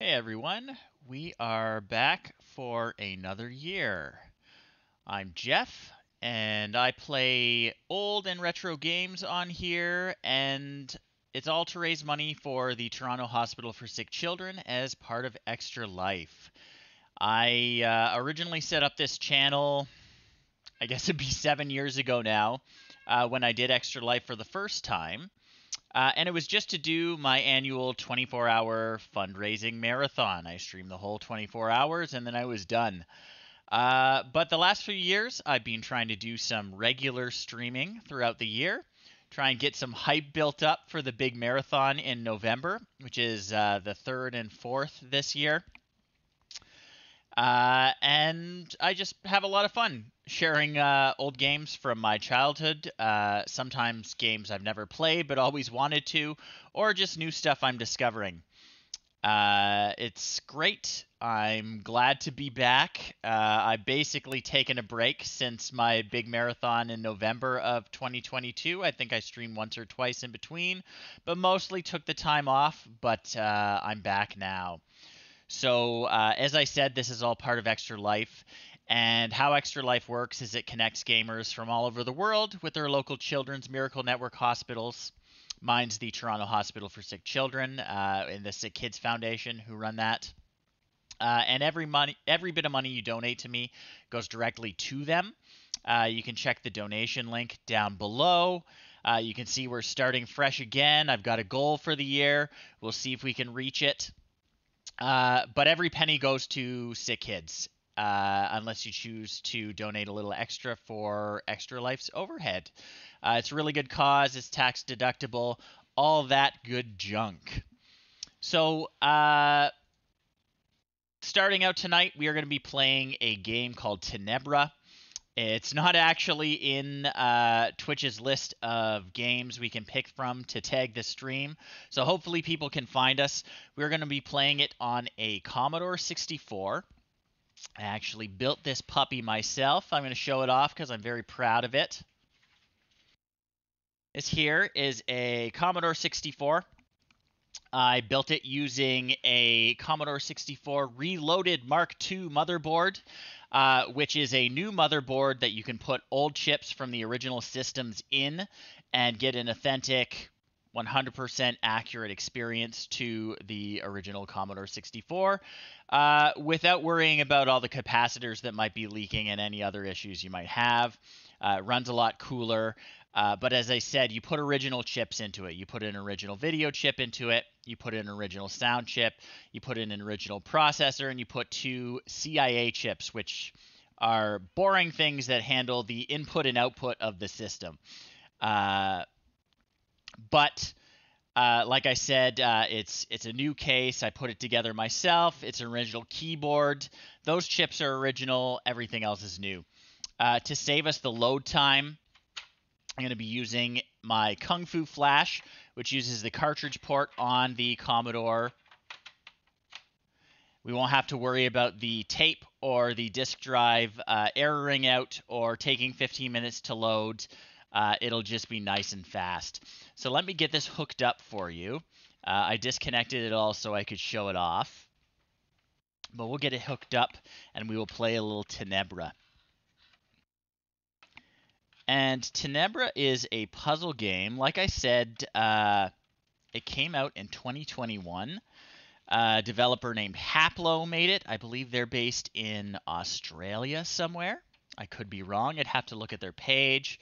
Hey everyone, we are back for another year. I'm Jeff, and I play old and retro games on here, and it's all to raise money for the Toronto Hospital for Sick Children as part of Extra Life. I originally set up this channel, I guess it'd be 7 years ago now, when I did Extra Life for the first time. And it was just to do my annual 24-hour fundraising marathon. I streamed the whole 24 hours, and then I was done. But the last few years, I've been trying to do some regular streaming throughout the year, try and get some hype built up for the big marathon in November, which is the 3rd and 4th this year. And I just have a lot of fun sharing old games from my childhood, sometimes games I've never played but always wanted to, or just new stuff I'm discovering. It's great. I'm glad to be back. I've basically taken a break since my big marathon in November of 2022. I think I streamed once or twice in between, but mostly took the time off, but I'm back now. So as I said, this is all part of Extra Life, and how Extra Life works is it connects gamers from all over the world with their local Children's Miracle Network Hospitals. Mine's the Toronto Hospital for Sick Children and the Sick Kids Foundation who run that. And every bit of money you donate to me goes directly to them. You can check the donation link down below. You can see we're starting fresh again. I've got a goal for the year. We'll see if we can reach it. But every penny goes to Sick Kids, unless you choose to donate a little extra for Extra Life's overhead. It's a really good cause. It's tax deductible. All that good junk. So starting out tonight, we are going to be playing a game called Tenebra. It's not actually in Twitch's list of games we can pick from to tag the stream, so hopefully people can find us. We're going to be playing it on a Commodore 64. I actually built this puppy myself. I'm going to show it off because I'm very proud of it. This here is a Commodore 64. I built it using a Commodore 64 Reloaded Mark II motherboard. Which is a new motherboard that you can put old chips from the original systems in and get an authentic, 100% accurate experience to the original Commodore 64 without worrying about all the capacitors that might be leaking and any other issues you might have. It runs a lot cooler, but as I said, you put original chips into it. You put an original video chip into it. You put an original sound chip. You put in an original processor, and you put two CIA chips, which are boring things that handle the input and output of the system. But like I said, it's a new case. I put it together myself. It's an original keyboard. Those chips are original. Everything else is new. To save us the load time, I'm going to be using my Kung Fu Flash, which uses the cartridge port on the Commodore. We won't have to worry about the tape or the disk drive erroring out or taking 15 minutes to load. It'll just be nice and fast. So let me get this hooked up for you. I disconnected it all so I could show it off. But we'll get it hooked up, and we will play a little Tenebra. And Tenebra is a puzzle game. Like I said, it came out in 2021. A developer named Haplo made it. I believe they're based in Australia somewhere. I could be wrong. I'd have to look at their page.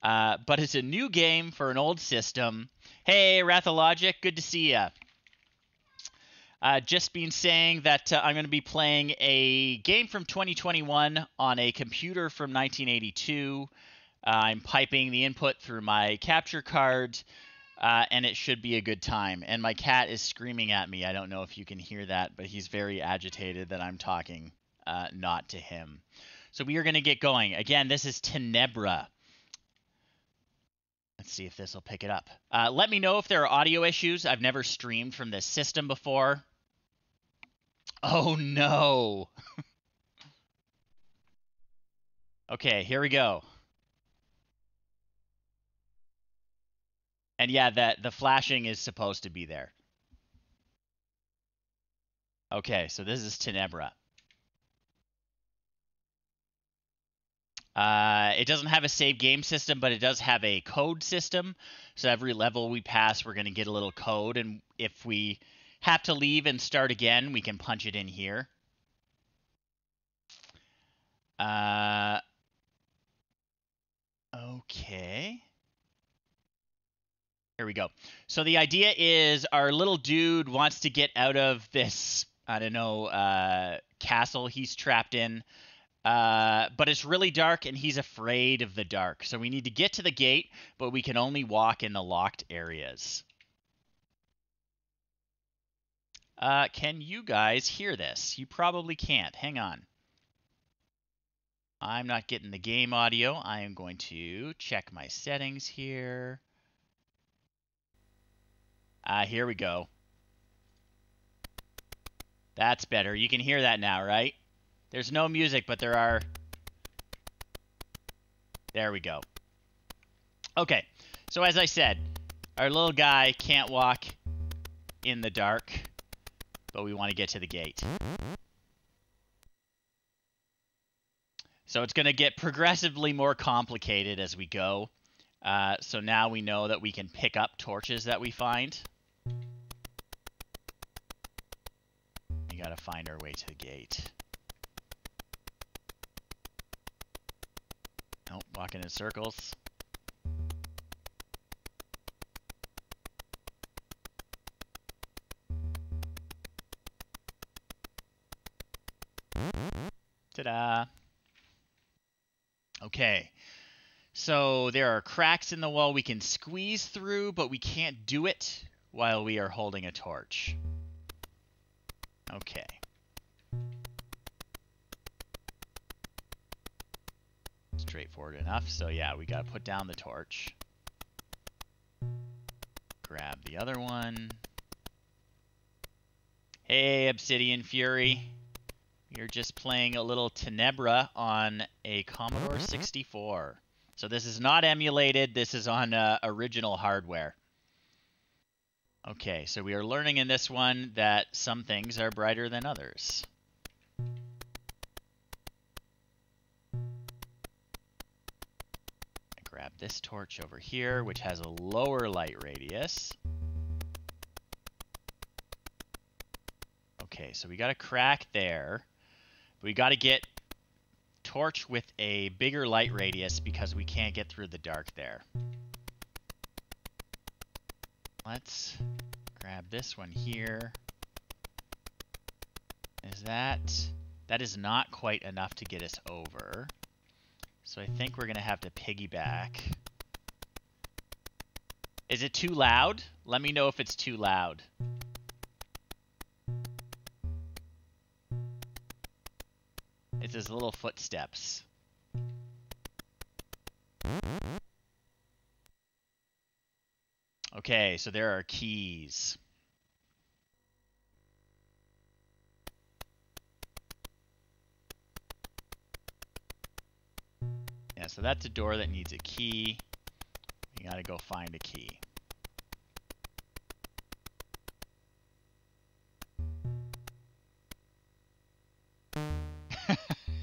But it's a new game for an old system. Hey, Rathalogic, good to see ya. Just been saying that I'm going to be playing a game from 2021 on a computer from 1982. I'm piping the input through my capture card, and it should be a good time. And my cat is screaming at me. I don't know if you can hear that, but he's very agitated that I'm talking, not to him. So we are going to get going. Again, this is Tenebra. Let's see if this will pick it up. Let me know if there are audio issues. I've never streamed from this system before. Oh, no. Okay, here we go. And yeah, the flashing is supposed to be there. Okay, so this is Tenebra. It doesn't have a save game system, but it does have a code system. So every level we pass, we're going to get a little code. And if we have to leave and start again, we can punch it in here. Okay. Here we go. So the idea is our little dude wants to get out of this, I don't know, castle he's trapped in. But it's really dark, and he's afraid of the dark. So we need to get to the gate, but we can only walk in the locked areas. Can you guys hear this? You probably can't. Hang on. I'm not getting the game audio. I am going to check my settings here. Here we go. That's better. You can hear that now, right? There's no music, but there are... There we go. Okay, so as I said, our little guy can't walk in the dark, but we want to get to the gate. So it's going to get progressively more complicated as we go. So now we know that we can pick up torches that we find. We got to find our way to the gate. Nope, walking in circles. Ta-da! Okay. So there are cracks in the wall we can squeeze through, but we can't do it while we are holding a torch. Okay. Straightforward enough. So yeah, we gotta put down the torch. Grab the other one. Hey, Obsidian Fury. You're just playing a little Tenebra on a Commodore 64. So this is not emulated. This is on original hardware. Okay, so we are learning in this one that some things are brighter than others. Grab this torch over here, which has a lower light radius. Okay, so we got a crack there. We got to get torch with a bigger light radius because we can't get through the dark there. Let's grab this one here. Is that is not quite enough to get us over. So I think we're going to have to piggyback. Is it too loud? Let me know if it's too loud. It's his little footsteps. Okay, so there are keys. Yeah, so that's a door that needs a key. You gotta go find a key.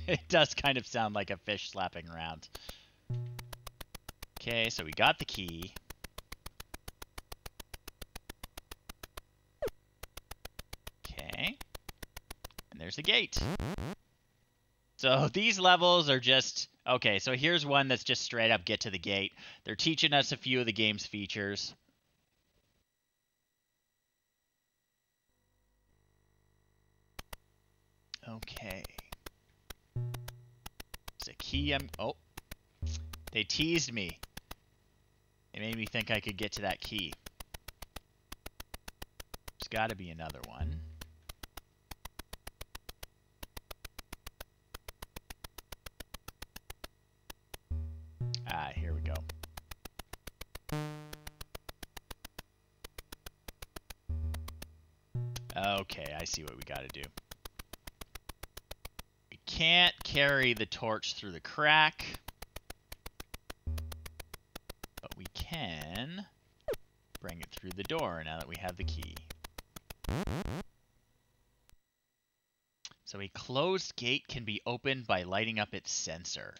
It does kind of sound like a fish slapping around. Okay, so we got the key. Okay. And there's the gate. So these levels are just... Okay, so here's one that's just straight up get to the gate. They're teaching us a few of the game's features. Okay. It's a key I'm... Oh. They teased me. It made me think I could get to that key. There's got to be another one. Ah, here we go. Okay, I see what we gotta do. We can't carry the torch through the crack, but we can bring it through the door now that we have the key. So a closed gate can be opened by lighting up its sensor.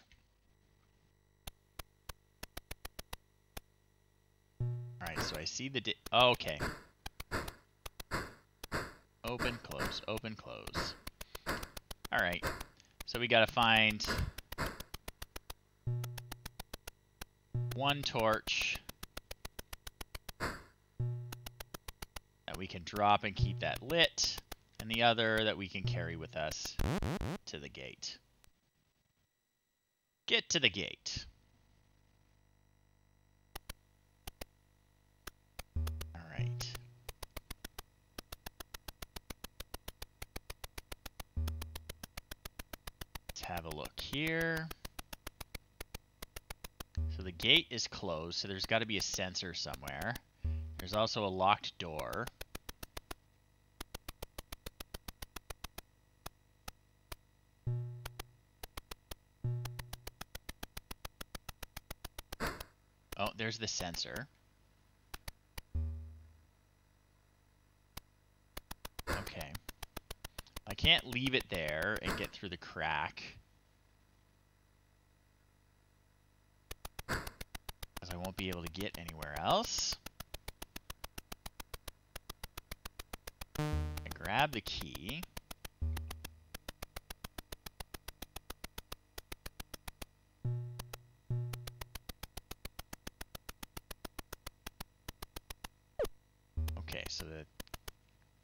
Alright, so I see the okay. Open, close, open, close. Alright, so we gotta find one torch that we can drop and keep that lit, and the other that we can carry with us to the gate. Get to the gate. Have a look here. So the gate is closed, so there's got to be a sensor somewhere. There's also a locked door. Oh, there's the sensor. Okay. I can't leave it there and get through the crack, because I won't be able to get anywhere else. I grab the key. Okay, so the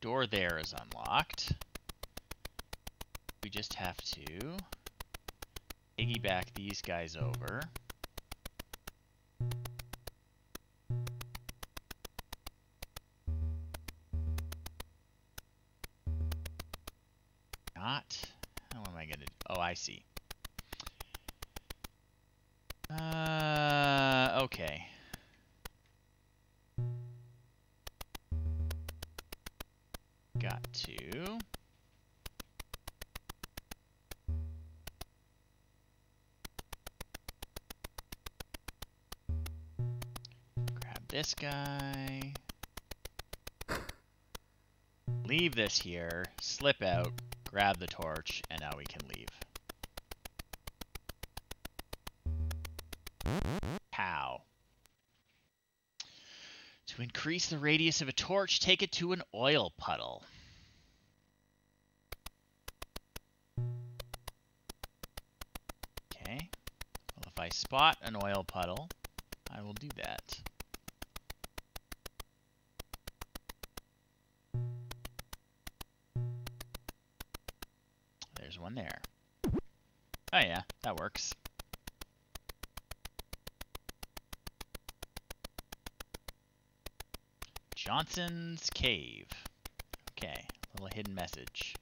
door there is unlocked. We just have to piggyback these guys over. I see. Okay. Got to. Grab this guy. Leave this here, slip out, grab the torch, and now we can leave. To increase the radius of a torch, take it to an oil puddle. Okay. Well, if I spot an oil puddle, I will do that. There's one there. Oh yeah, that works. Johnson's Cave. Okay, a little hidden message.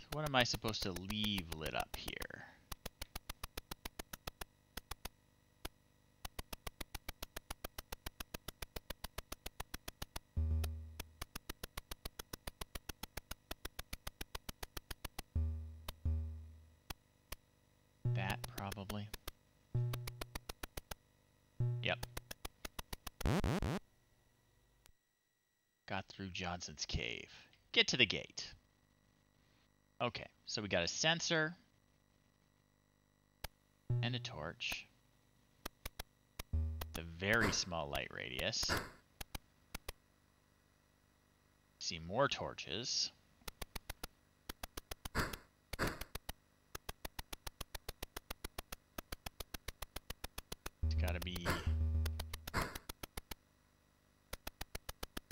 So what am I supposed to leave lit up here? Johnson's Cave. Get to the gate. Okay, so we got a sensor and a torch. The very small light radius. See more torches. It's gotta be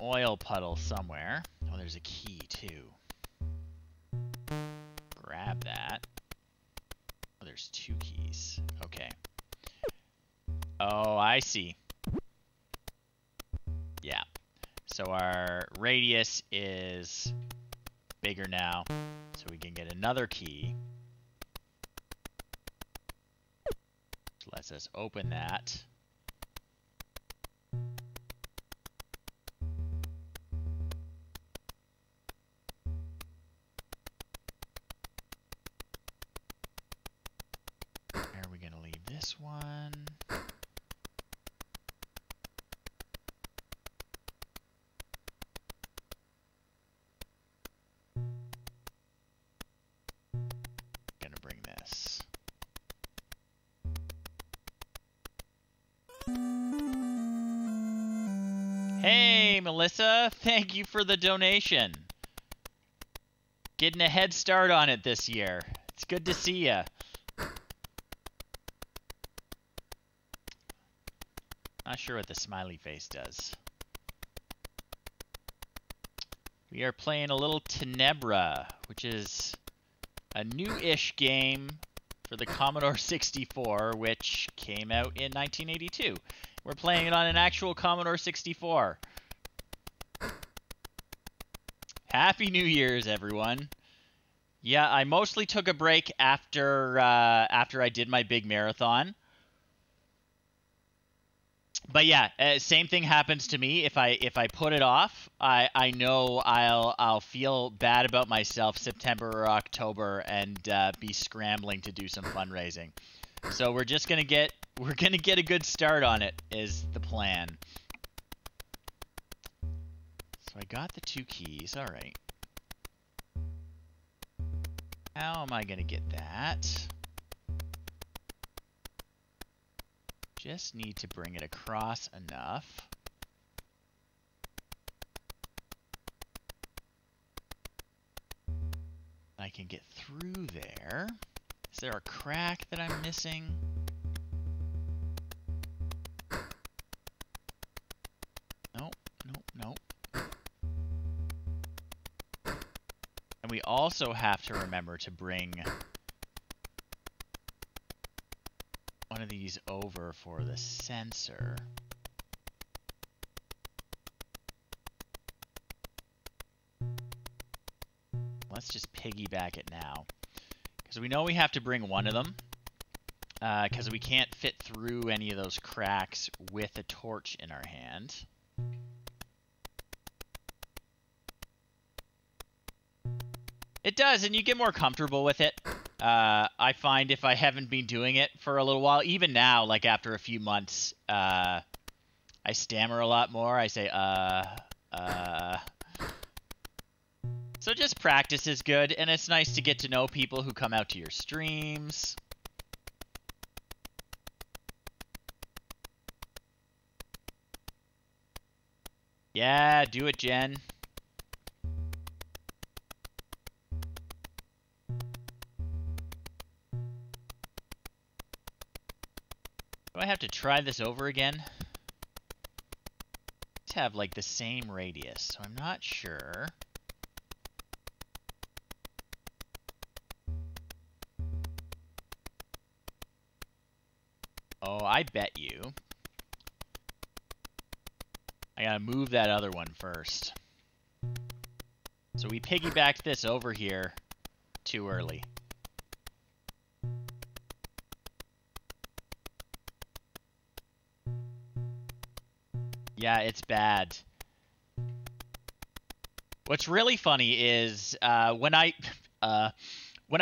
oil puddle somewhere. Oh, there's a key too. Grab that. Oh, there's two keys. Okay. Oh, I see. Yeah. So our radius is bigger now, so we can get another key. Which lets us open that. One. Melissa, thank you for the donation. Getting a head start on it this year. It's good to see ya. Not sure what the smiley face does. We are playing a little Tenebra, which is a new-ish game for the Commodore 64, which came out in 1982. We're playing it on an actual Commodore 64. Happy New Year's, everyone. Yeah, I mostly took a break after after I did my big marathon. But yeah, same thing happens to me if I put it off. I know I'll feel bad about myself September or October and be scrambling to do some fundraising. So we're just gonna get a good start on it is the plan. So I got the 2 keys. All right. How am I gonna get that? Just need to bring it across enough. I can get through there. Is there a crack that I'm missing? Nope, nope, nope. And we also have to remember to bring one of these over for the sensor. Let's just piggyback it now, because we know we have to bring one of them, because we can't fit through any of those cracks with a torch in our hand. It does, and you get more comfortable with it. I find if I haven't been doing it for a little while, even now, like after a few months, I stammer a lot more. I say, So just practice is good, and it's nice to get to know people who come out to your streams. Yeah, do it, Jen. I have to try this over again. These have like the same radius, so I'm not sure. Oh, I bet you. I gotta move that other one first. So we piggybacked this over here too early. Yeah, it's bad. What's really funny is when I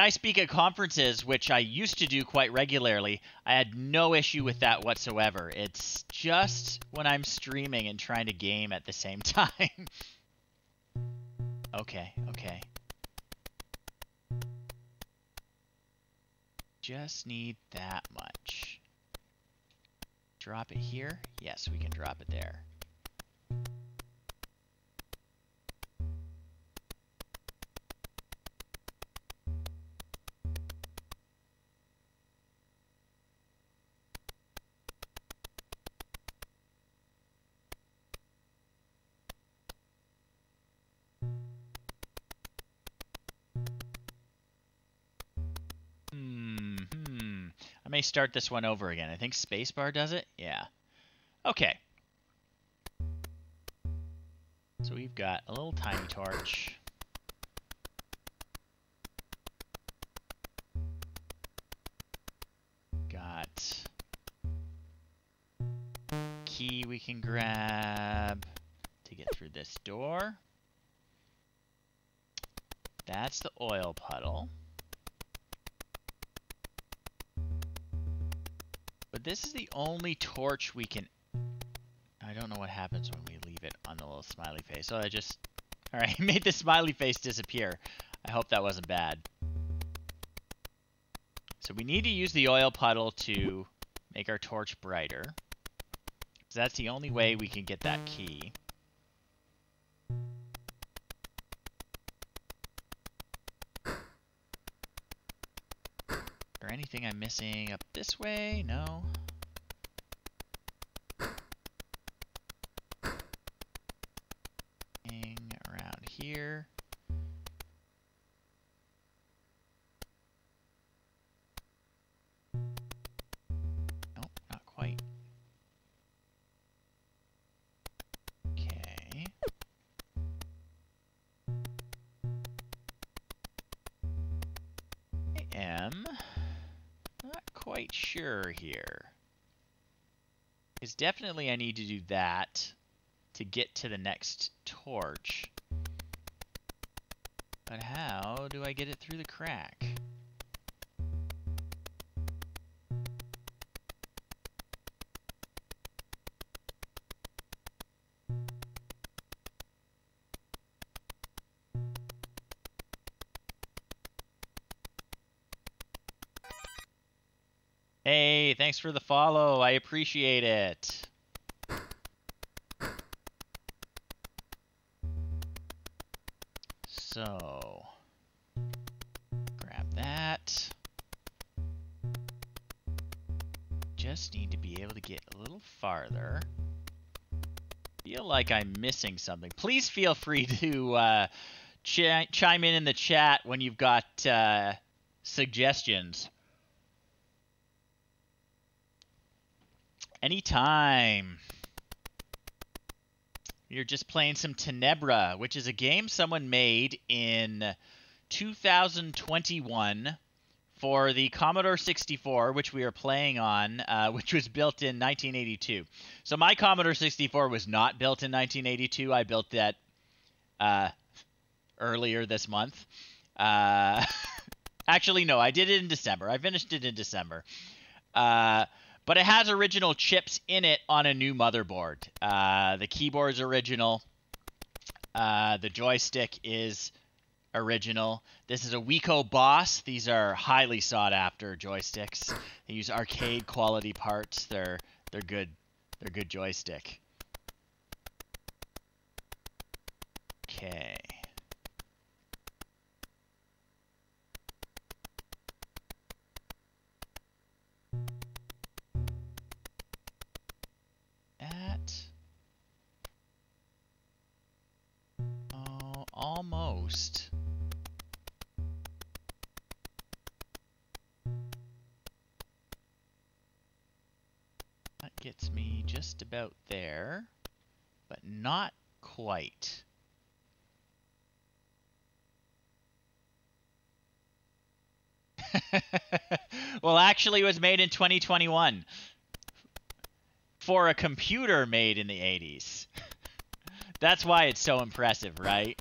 speak at conferences, which I used to do quite regularly, I had no issue with that whatsoever. It's just when I'm streaming and trying to game at the same time. Okay, okay. Just need that much. Drop it here. Yes, we can drop it there. I may start this one over again. I think spacebar does it. Yeah. Okay. So we've got a little tiny torch. Got key we can grab to get through this door. That's the oil puddle. But this is the only torch we can... I don't know what happens when we leave it on the little smiley face. So I just... Alright, made the smiley face disappear. I hope that wasn't bad. So we need to use the oil puddle to make our torch brighter. So that's the only way we can get that key. there anything I'm missing up this way? No. Anything around here? Nope, not quite. Okay. I am not quite sure here. Because definitely I need to do that to get to the next torch. But how do I get it through the crack? Hey, thanks for the follow. I appreciate it. So, grab that. Just need to be able to get a little farther. Feel like I'm missing something. Please feel free to chime in the chat when you've got suggestions. Anytime. You're just playing some Tenebra, which is a game someone made in 2021 for the Commodore 64, which we are playing on, which was built in 1982. So my Commodore 64 was not built in 1982. I built that earlier this month. Actually, no, I did it in December. I finished it in December. But it has original chips in it on a new motherboard. The keyboard's original. The joystick is original. This is a Wico Boss. These are highly sought after joysticks. They use arcade quality parts. They're good. They're good joystick. Okay. Almost. That gets me just about there, but not quite. Well, actually, it was made in 2021 for a computer made in the 80s. That's why it's so impressive, right?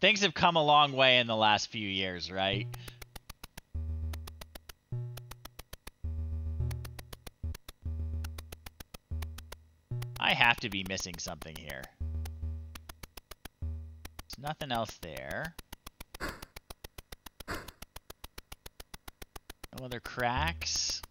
Things have come a long way in the last few years, right? I have to be missing something here. There's nothing else there. No other cracks.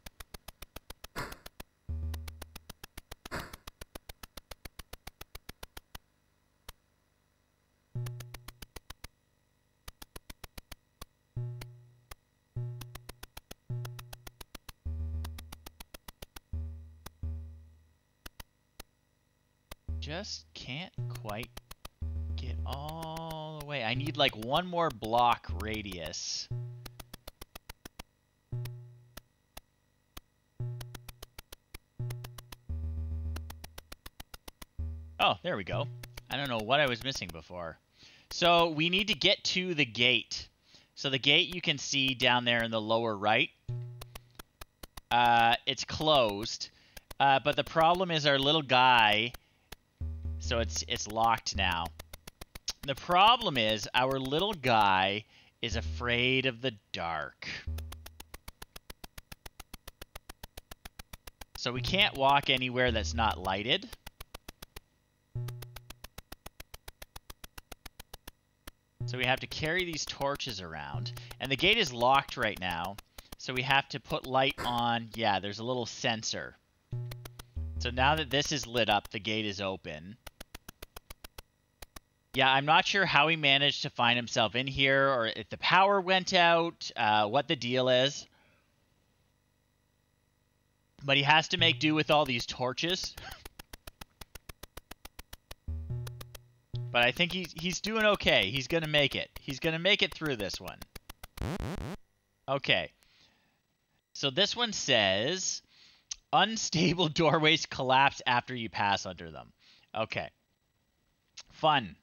Just can't quite get all the way. I need like one more block radius. Oh, there we go. I don't know what I was missing before. So we need to get to the gate. So the gate you can see down there in the lower right. It's closed. But the problem is our little guy... So it's locked now. The problem is our little guy is afraid of the dark. So we can't walk anywhere that's not lighted. So we have to carry these torches around. And the gate is locked right now. So we have to put light on. Yeah, there's a little sensor. So now that this is lit up, the gate is open. Yeah, I'm not sure how he managed to find himself in here, or if the power went out, what the deal is. But he has to make do with all these torches. But I think he's doing okay. He's going to make it. He's going to make it through this one. Okay. So this one says, unstable doorways collapse after you pass under them. Okay. Fun.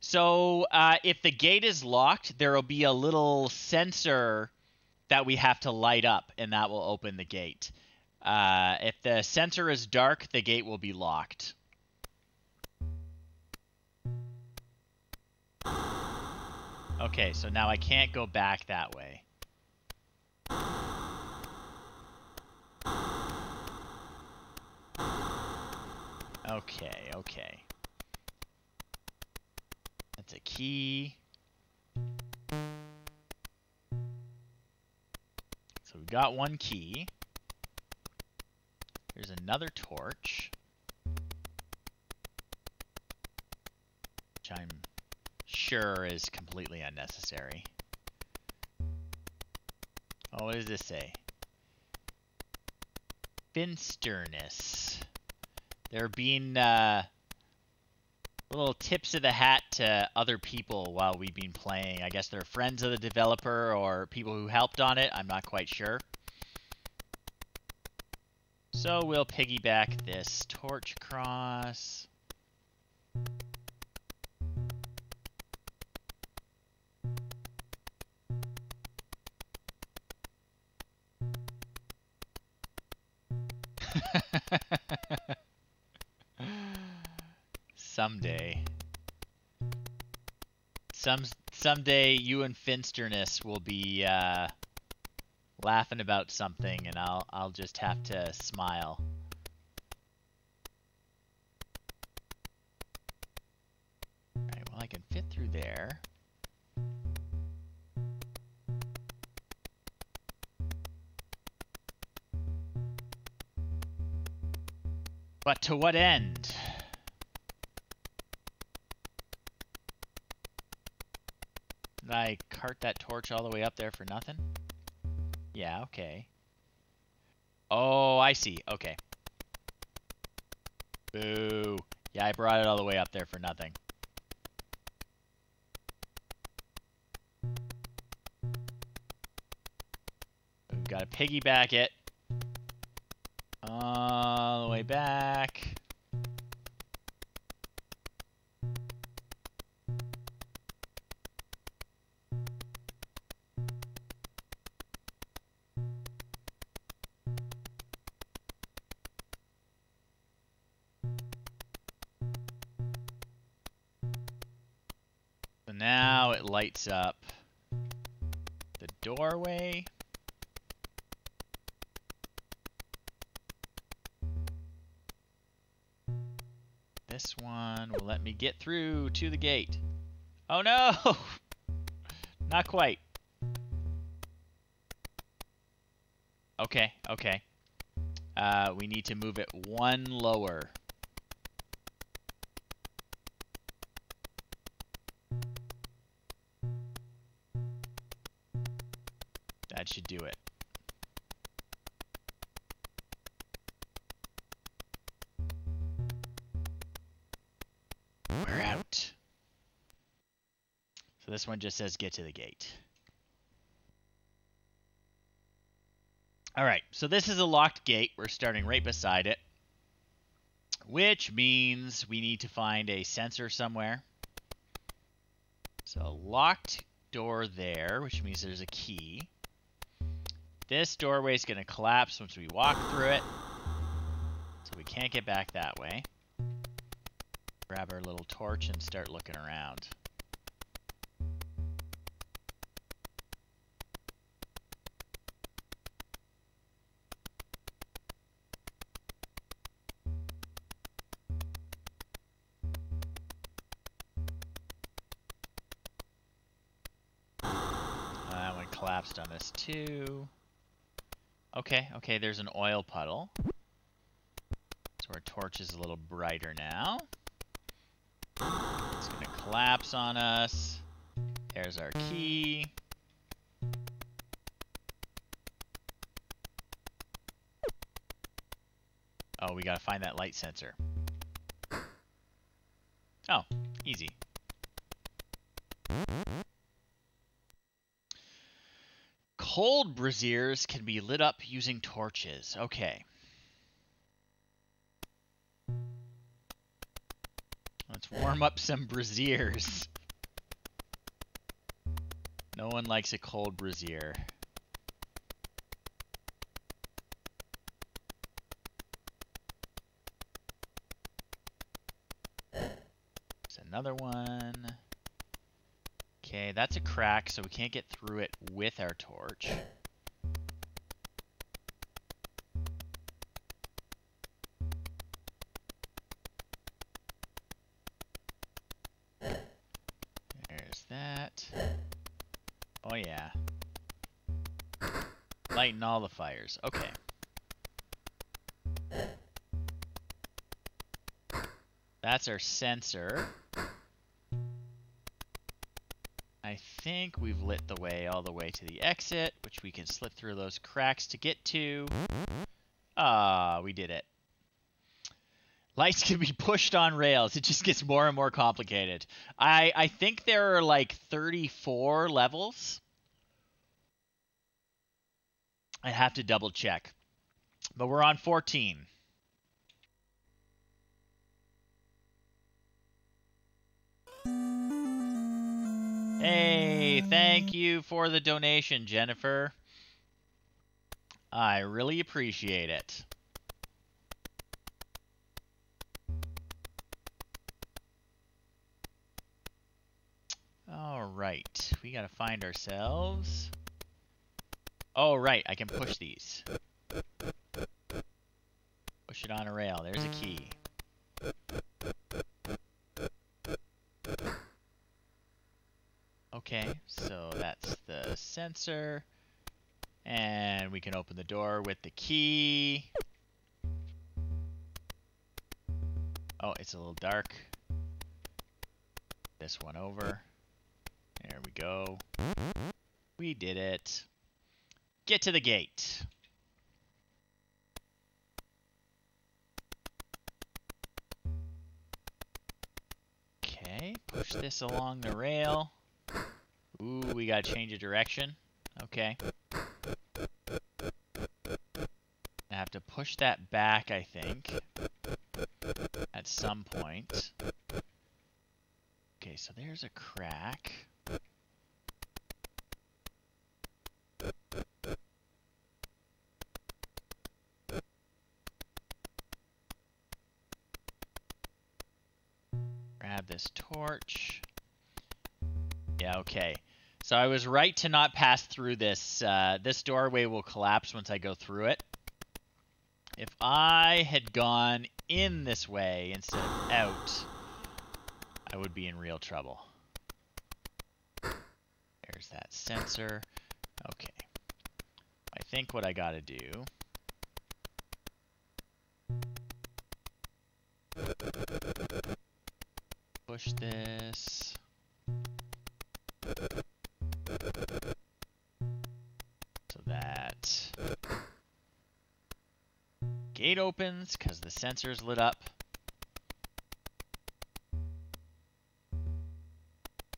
So if the gate is locked, there will be a little sensor that we have to light up, and that will open the gate. If the sensor is dark, the gate will be locked. Okay, so now I can't go back that way. Okay, okay. That's a key. So we got one key. There's another torch, which I'm sure is completely unnecessary. Oh, what does this say? Finsternis. There being little tips of the hat to other people while we've been playing. I guess they're friends of the developer or people who helped on it. I'm not quite sure. So we'll piggyback this torch cross. Someday. Someday you and Finsternis will be laughing about something, and I'll just have to smile. All right, well, I can fit through there. But to what end? Did I cart that torch all the way up there for nothing? Yeah, okay. Oh, I see. Okay. Boo. Yeah, I brought it all the way up there for nothing. We've got to piggyback it. All the way back. Lights up the doorway. This one will let me get through to the gate. Oh no! Not quite. Okay, okay. We need to move it one lower. Should do it. We're out. So this one just says get to the gate. All right, so this is a locked gate. We're starting right beside it, which means we need to find a sensor somewhere. So locked door there, which means there's a key. This doorway is going to collapse once we walk through it, so we can't get back that way. Grab our little torch and start looking around. That one collapsed on us too. Okay, okay, there's an oil puddle. So our torch is a little brighter now. It's gonna collapse on us. There's our key. Oh, we gotta find that light sensor. Oh, easy. Cold braziers can be lit up using torches. Okay. Let's warm up some braziers. No one likes a cold brazier. There's another one. Okay, that's a crack, so we can't get through it with our torch. There's that. Oh yeah. Lighten all the fires. Okay. That's our sensor. I think we've lit the way all the way to the exit, which we can slip through those cracks to get to. Ah, we did it. Lights can be pushed on rails. It just gets more and more complicated. I think there are like 34 levels. I have to double check. But we're on 14. Hey, thank you for the donation, Jennifer. I really appreciate it. All right, we gotta find ourselves. Oh, right, I can push these. Push it on a rail, there's a key. Okay, so that's the sensor, and we can open the door with the key. Oh, it's a little dark. This one over. There we go. We did it. Get to the gate. Okay, push this along the rail. Ooh, we gotta change the direction. Okay. I have to push that back, I think, at some point. Okay, so there's a crack. Grab this torch. Yeah, okay. So I was right to not pass through this. This doorway will collapse once I go through it. If I had gone in this way instead of out, I would be in real trouble. There's that sensor. Okay. I think what I gotta do... push this... so that gate opens because the sensor's lit up.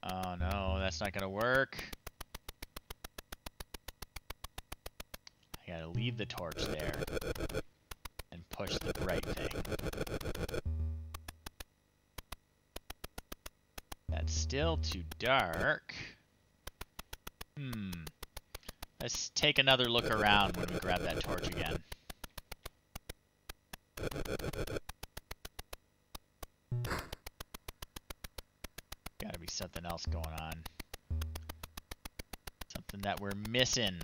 Oh no, that's not gonna work. I gotta leave the torch there and push the bright thing. That's still too dark. Hmm. Let's take another look around when we grab that torch again. Gotta be something else going on. Something that we're missing.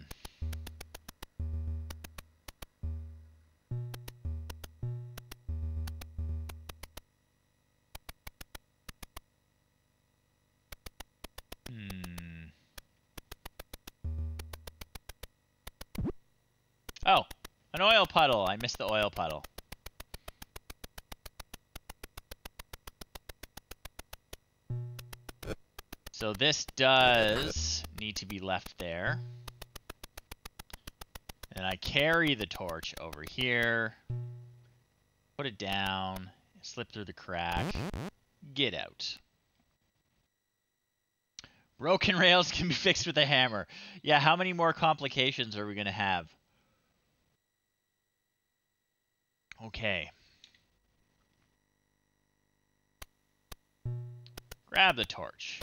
Oh, an oil puddle. I missed the oil puddle. So this does need to be left there. And I carry the torch over here, put it down, slip through the crack, get out. Broken rails can be fixed with a hammer. Yeah, how many more complications are we going to have? Okay. Grab the torch.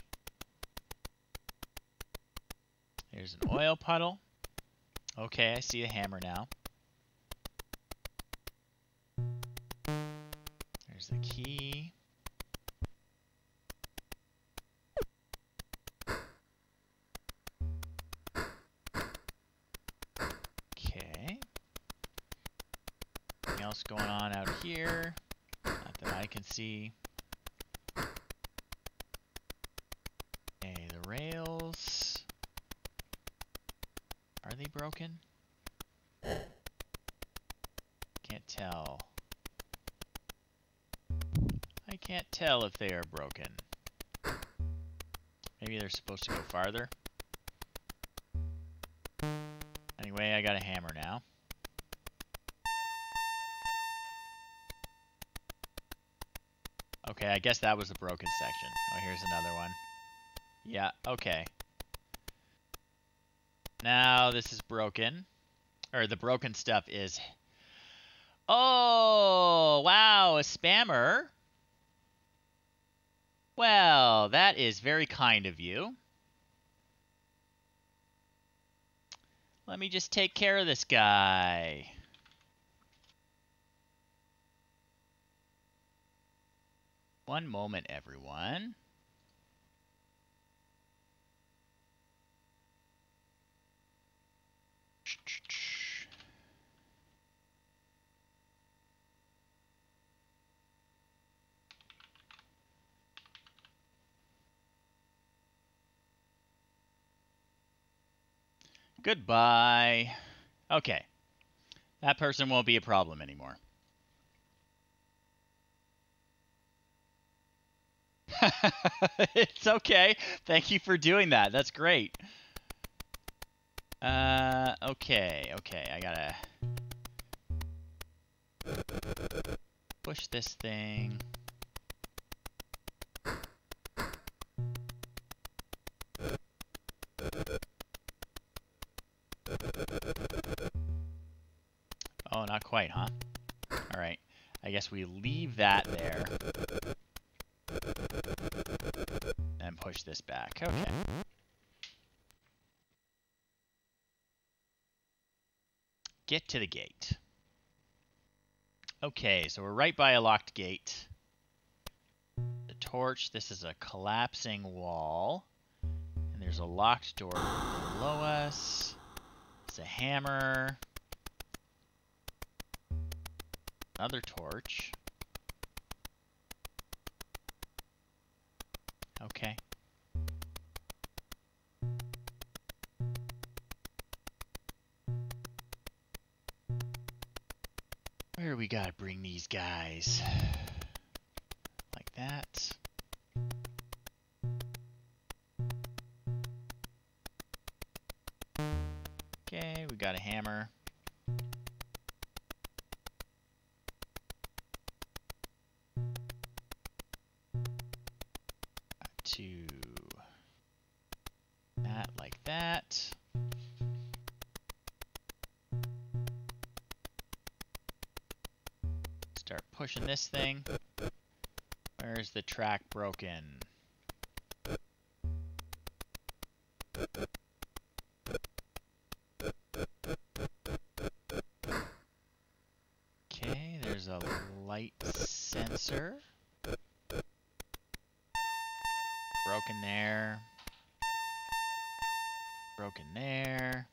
Here's an oil puddle. Okay, I see the hammer now. There's the key. Okay. Anything else going on out here? Not that I can see. Okay, the rails. Are they broken? Can't tell. I can't tell if they are broken. Maybe they're supposed to go farther. Anyway, I got a hammer now. Okay, I guess that was the broken section. Oh, here's another one. Yeah, okay. Now this is broken. Or the broken stuff is... Oh, wow, a spammer. Well, that is very kind of you. Let me just take care of this guy. One moment, everyone. Goodbye. Okay. That person won't be a problem anymore. It's okay. Thank you for doing that. That's great. Okay. I gotta push this thing. Oh, not quite, huh? All right. I guess we leave that there. And push this back. Okay. Get to the gate. Okay, so we're right by a locked gate. The torch. This is a collapsing wall. And there's a locked door below us. It's a hammer. Another torch. Okay. Where we gotta bring these guys? Like that. Okay, we got a hammer. To that, like that. Start pushing this thing. Where's the track broken? Okay, there's a light sensor. Broken there. Broken there.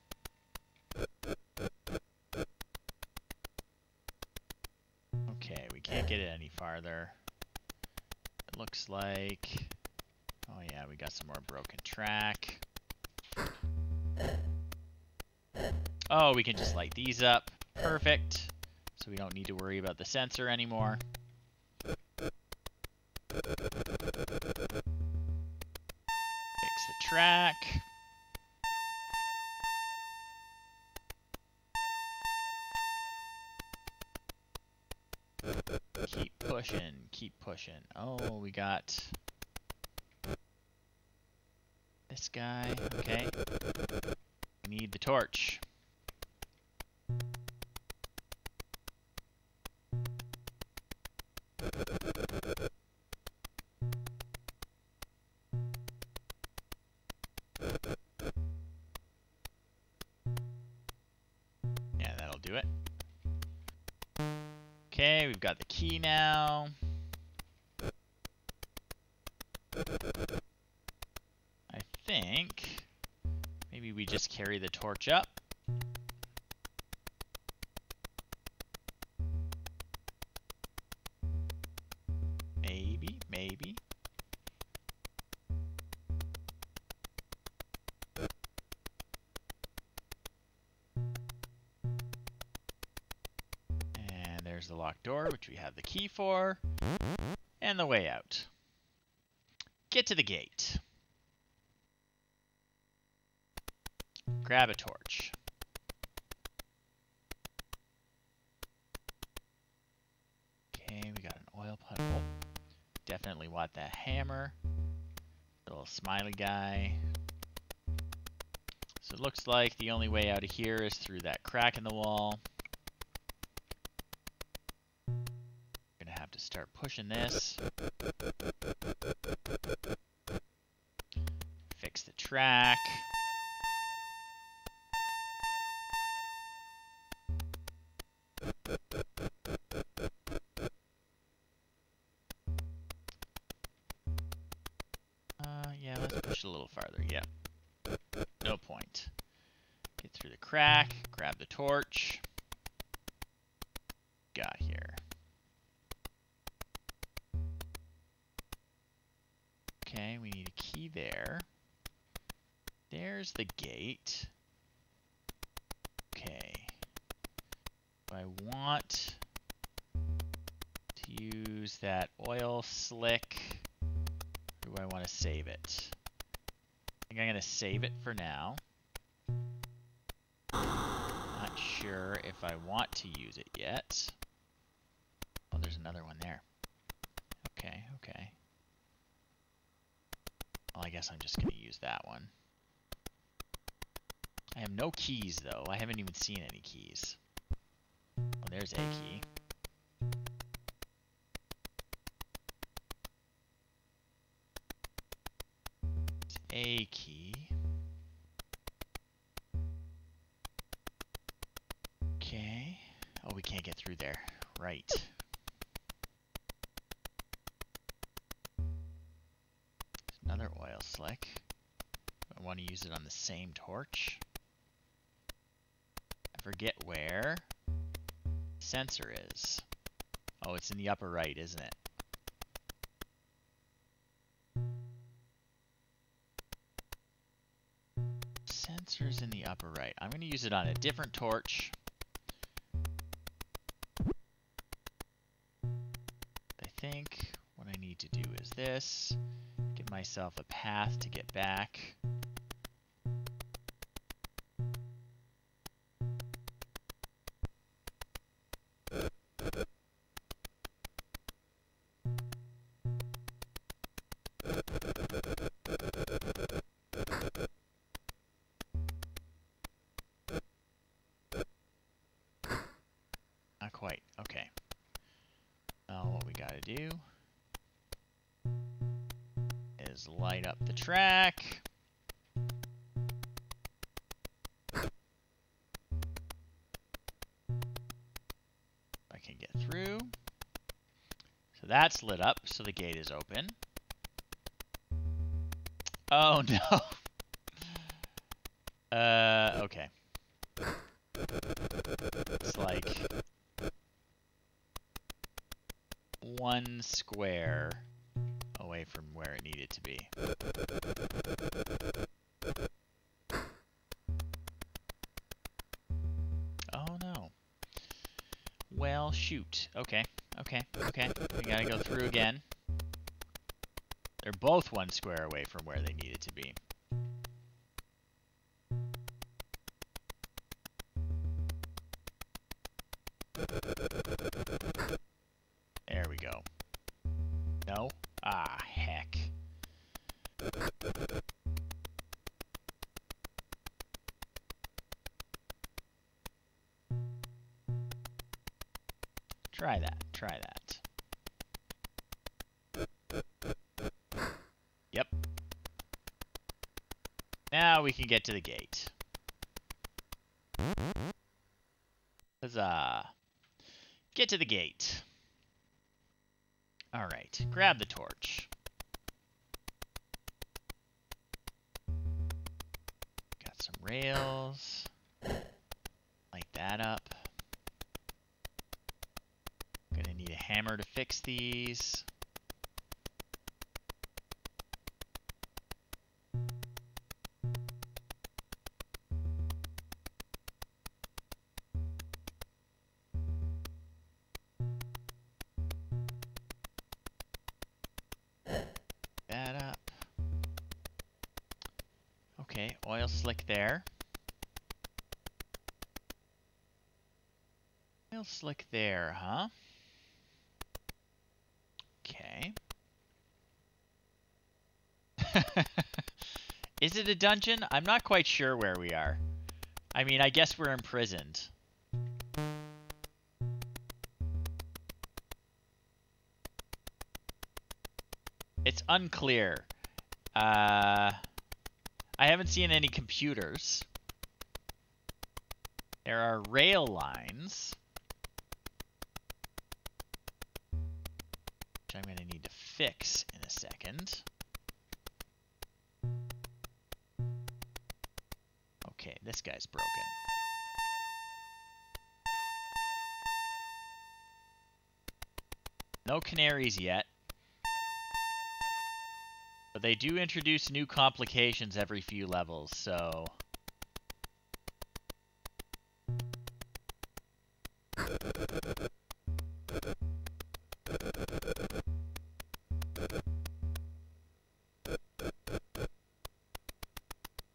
Okay, we can't get it any farther. It looks like... Oh yeah, we got some more broken track. Oh, we can just light these up. Perfect. So we don't need to worry about the sensor anymore. track. Keep pushing, keep pushing. Oh, we got this guy. Okay. We need the torch. Yeah, that'll do it. Okay, we've got the key now. I think maybe we just carry the torch up. Maybe. And there's the locked door, which we have the key for, and the way out. Get to the gate. Grab a torch. Okay, we got an oil pot. Oh, definitely want that hammer. Little smiley guy. So it looks like the only way out of here is through that crack in the wall. We're gonna have to start pushing this. Fix the track. A little farther, yep. No point. Get through the crack, grab the torch. Got here. Okay, we need a key there. There's the gate. Okay. I want to use that oil slick. Or do I want to save it? I'm going to save it for now. Not sure if I want to use it yet. Oh, there's another one there. Okay, okay. Well, I guess I'm just going to use that one. I have no keys, though. I haven't even seen any keys. Oh, there's a key. A key. Okay. Oh, we can't get through there. Right. There's another oil slick. I want to use it on the same torch. I forget where the sensor is. Oh, it's in the upper right, isn't it? Sensor's in the upper right. I'm going to use it on a different torch. I think what I need to do is this. Give myself a path to get back. Track. I can get through. So that's lit up, so the gate is open. Oh no. Okay. It's like one square away from where it needed to be. Oh no. Well, shoot. Okay. We gotta go through again. They're both one square away from where they needed to be. Try that. Try that. Yep. Now we can get to the gate. Huzzah. Get to the gate. Alright, grab the torch. Got some rails. Light that up. Gonna need a hammer to fix these. Slick there. Oil slick there, huh? Okay. Is it a dungeon? I'm not quite sure where we are. I mean, I guess we're imprisoned. It's unclear. I haven't seen any computers. There are rail lines, which I'm going to need to fix in a second. Okay, this guy's broken. No canaries yet. But they do introduce new complications every few levels, so...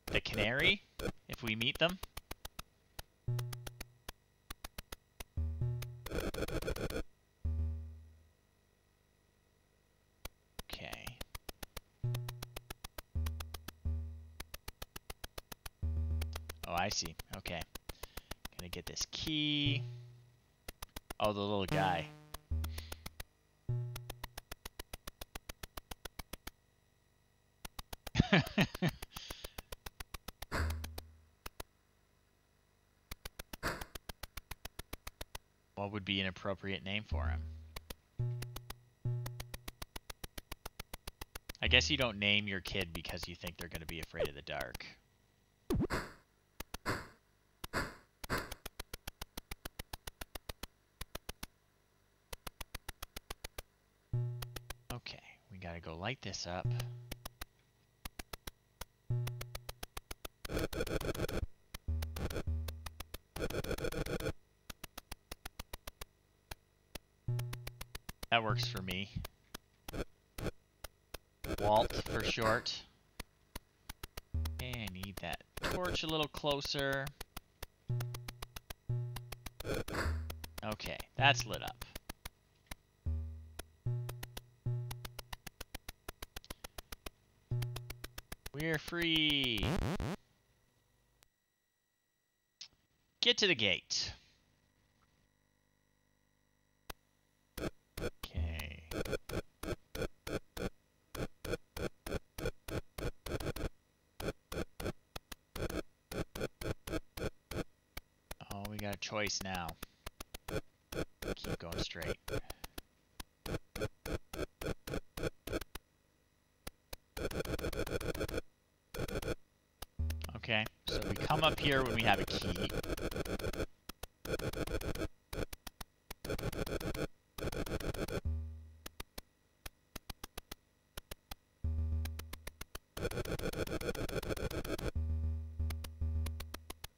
The canary, if we meet them. Okay. Gonna get this key. Oh, the little guy. What would be an appropriate name for him? I guess you don't name your kid because you think they're gonna be afraid of the dark. Light this up. That works for me. Walt for short. Okay, I need that torch a little closer. Okay, that's lit up. We're free. Get to the gate. Okay. Oh, we got a choice now. Keep going straight. Okay, so we come up here when we have a key.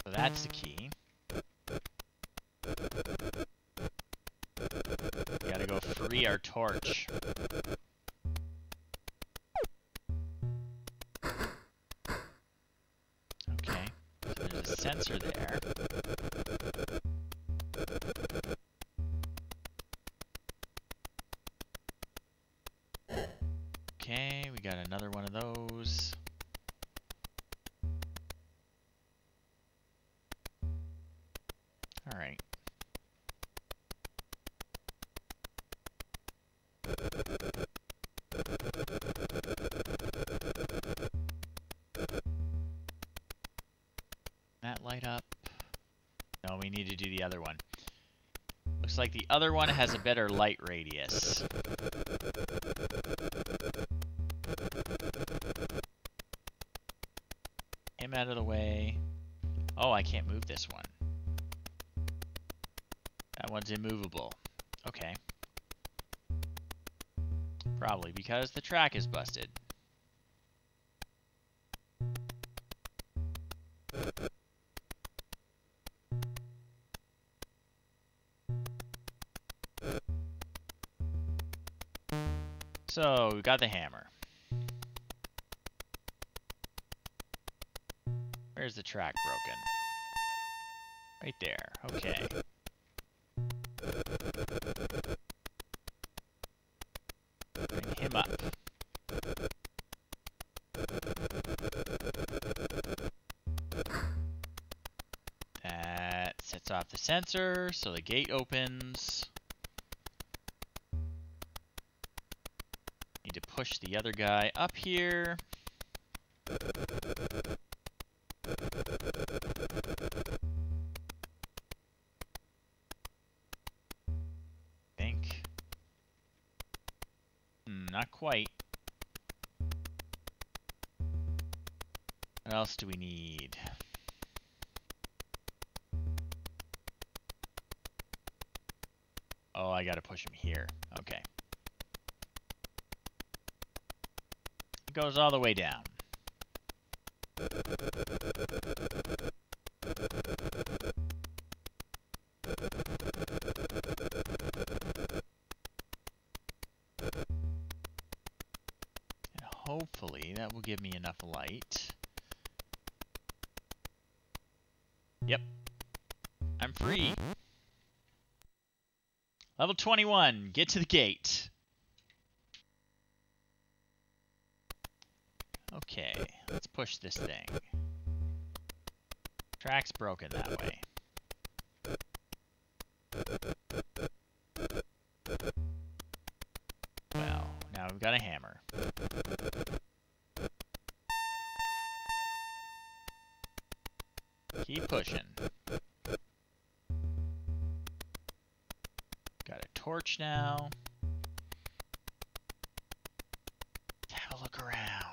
So that's the key. We gotta go free our torch. Sensor there. Okay, we got another one of those. All right. need to do the other one. Looks like the other one has a better light radius. Him out of the way. Oh, I can't move this one. That one's immovable. Okay. Probably because the track is busted. So, we got the hammer. Where's the track broken? Right there. Okay. Bring him up. That sets off the sensor, so the gate opens. Push the other guy up here. Think. Not quite. What else do we need? Oh, I gotta push him here. Okay. Goes all the way down. And hopefully that will give me enough light. Yep. I'm free. Level 21. Get to the gate. Okay, let's push this thing. Track's broken that way. Well, now we've got a hammer. Keep pushing. Got a torch now. Have a look around.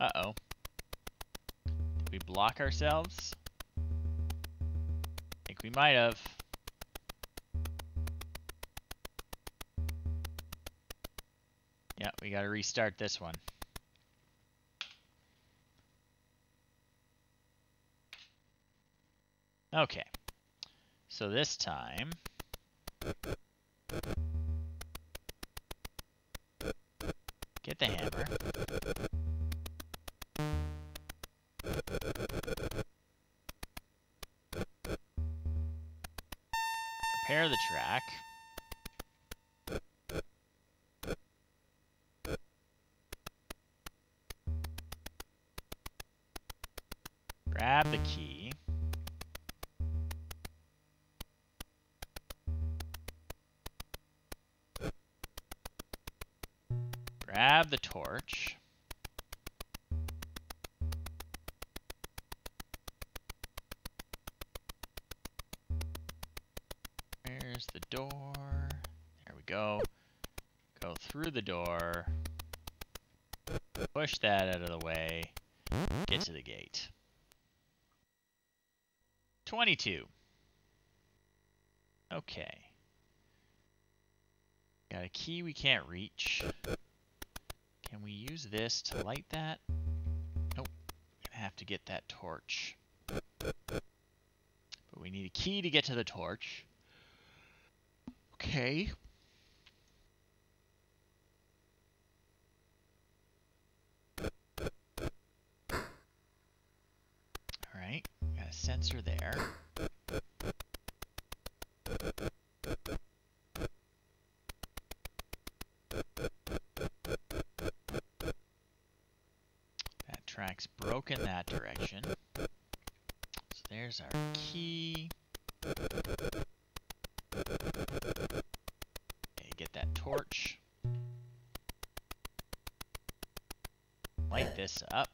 Uh-oh. Did we block ourselves? I think we might have. Yeah, we gotta restart this one. Okay. So this time... Get the hammer. Repair the track. Grab the key. Grab the torch. Where's the door? There we go. Go through the door. Push that out of the way. Get to the gate. 22. Okay. Got a key we can't reach. Can we use this to light that? Nope. I have to get that torch. But we need a key to get to the torch. Okay. Alright, got a sensor there. Track's broken that direction. So there's our key. Okay, get that torch. Light this up.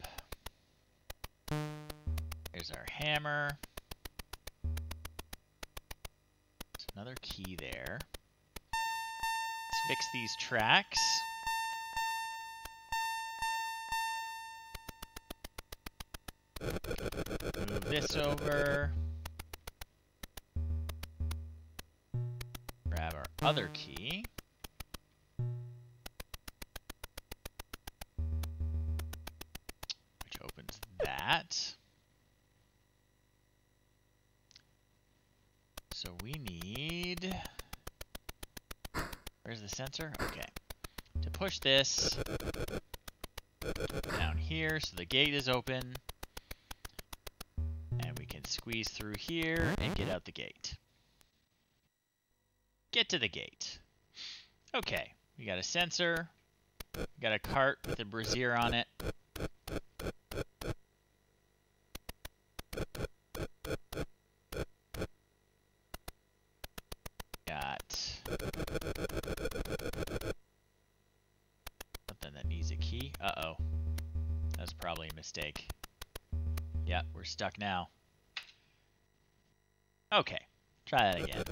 Here's our hammer. There's another key there. Let's fix these tracks. Move this over. Grab our other key. Which opens that. So we need... Where's the sensor? Okay. To push this down here so the gate is open. Squeeze through here and get out the gate. Get to the gate. Okay, we got a sensor. We got a cart with a brazier on it. Got something that needs a key. Uh-oh. That's probably a mistake. Yeah, we're stuck now. Okay, try that again.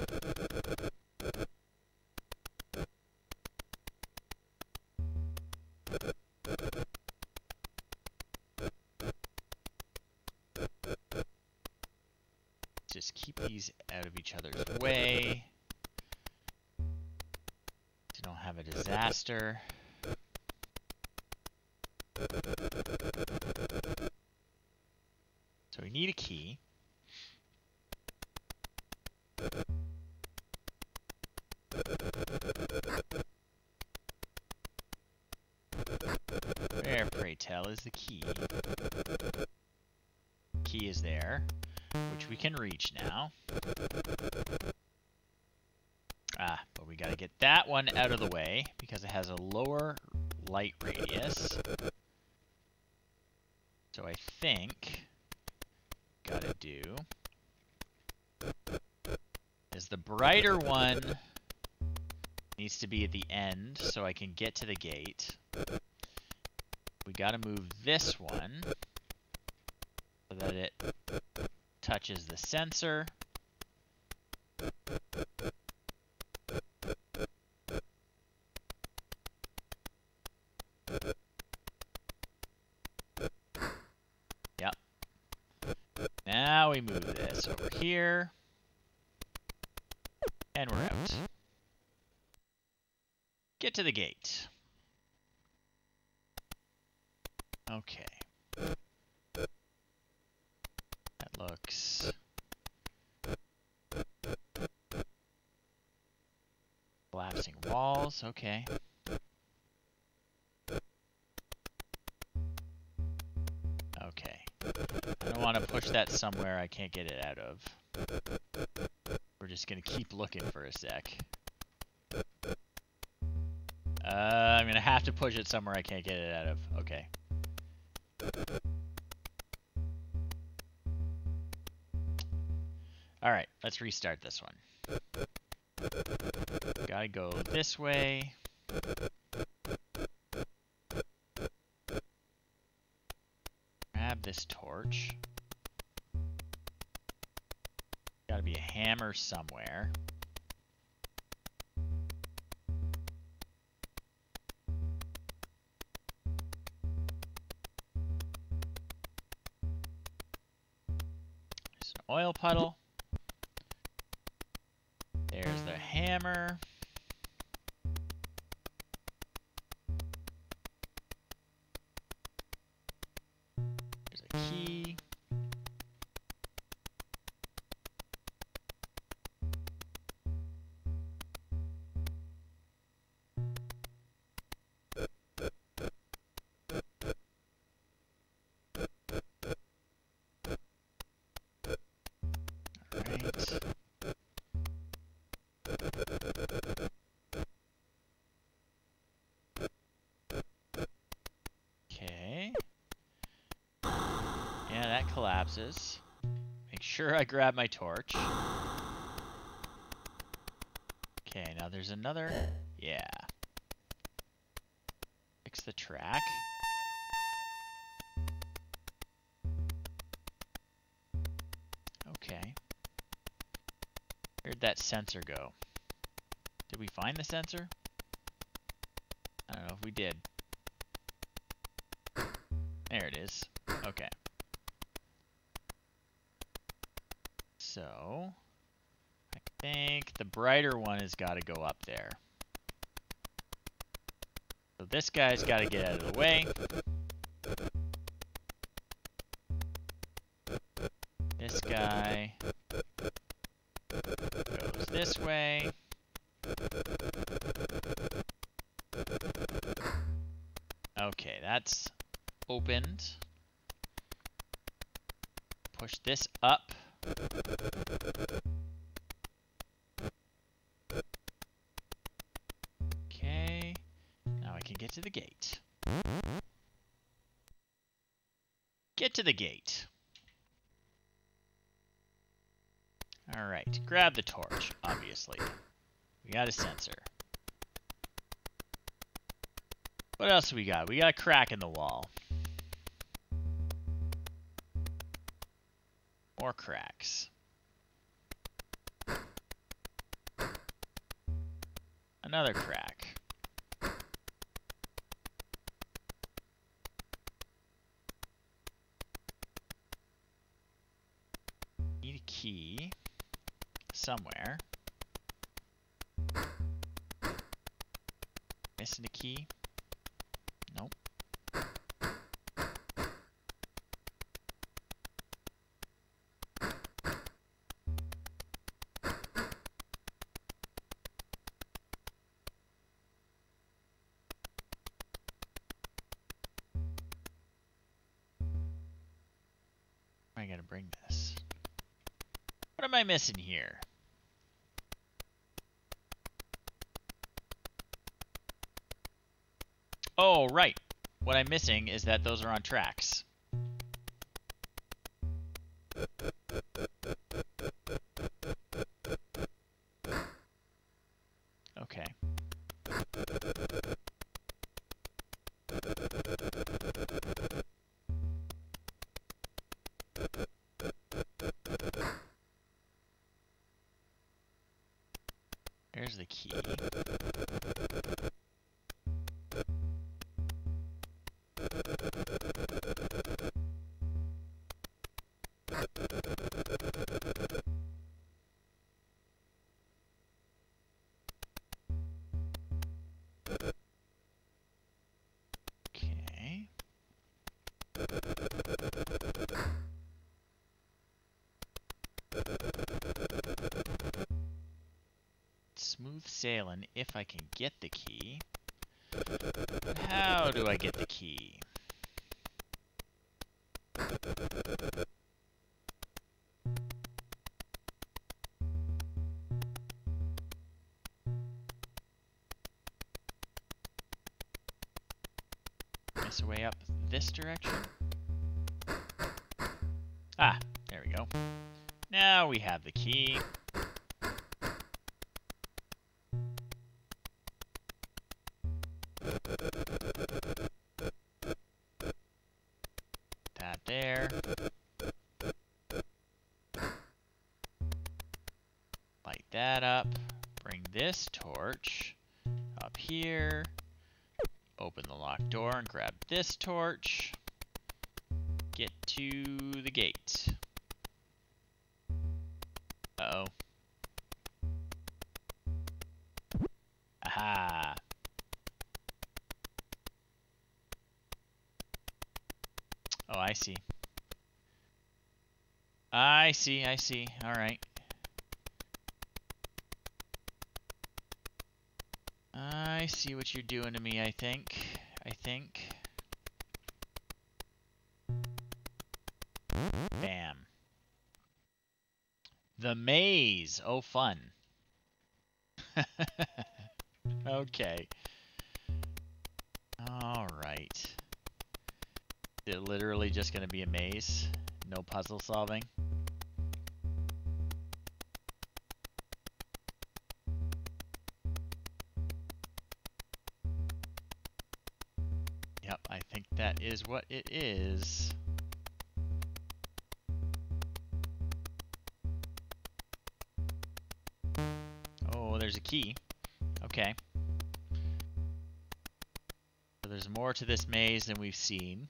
Just keep these out of each other's way. So don't have a disaster. So we need a key. Where, pray tell, is the key? Key is there, which we can reach now. Ah, but we gotta get that one out of the way because it has a lower light radius. So I think gotta do is the brighter one needs to be at the end so I can get to the gate. We gotta move this one so that it touches the sensor. Yep. Now we move this over here. And we're out. Get to the gate. Okay. That looks... Collapsing walls, okay. Okay. I don't want to push that somewhere I can't get it out of. We're just going to keep looking for a sec. I'm going to have to push it somewhere I can't get it out of. Okay. Alright, let's restart this one. Gotta go this way. Grab this torch. Gotta be a hammer somewhere. There's an oil puddle. There's the hammer. There's a key. Collapses. Make sure I grab my torch. Okay, now there's another. Yeah. the track? Okay. Where'd that sensor go? Did we find the sensor? I don't know if we did. There it is. Okay. So, I think the brighter one has got to go up there. So this guy's got to get out of the way. This guy goes this way. Okay, that's opened. Push this up. Okay, now I can get to the gate. Get to the gate. Alright, grab the torch, obviously. We got a sensor. What else we got? We got a crack in the wall. More cracks. Another crack. Need a key somewhere. Missing a key? Nope. Where am I gonna bring this? What am I missing here? Oh, right. What I'm missing is that those are on tracks. Okay. There's the key. Okay. Smooth sailing if I can get the key. How do I get the key? This way up this direction. Ah, there we go. Now we have the key. That there. Light that up. Bring this torch up here. Open the locked door and grab this torch. Get to the gate. Uh-oh. Aha! Oh, I see. I see. All right. I see what you're doing to me, I think. Bam. The maze! Oh, fun. Okay. Alright. Is it literally just going to be a maze? No puzzle solving? I think that is what it is. Oh, there's a key. Okay. So there's more to this maze than we've seen.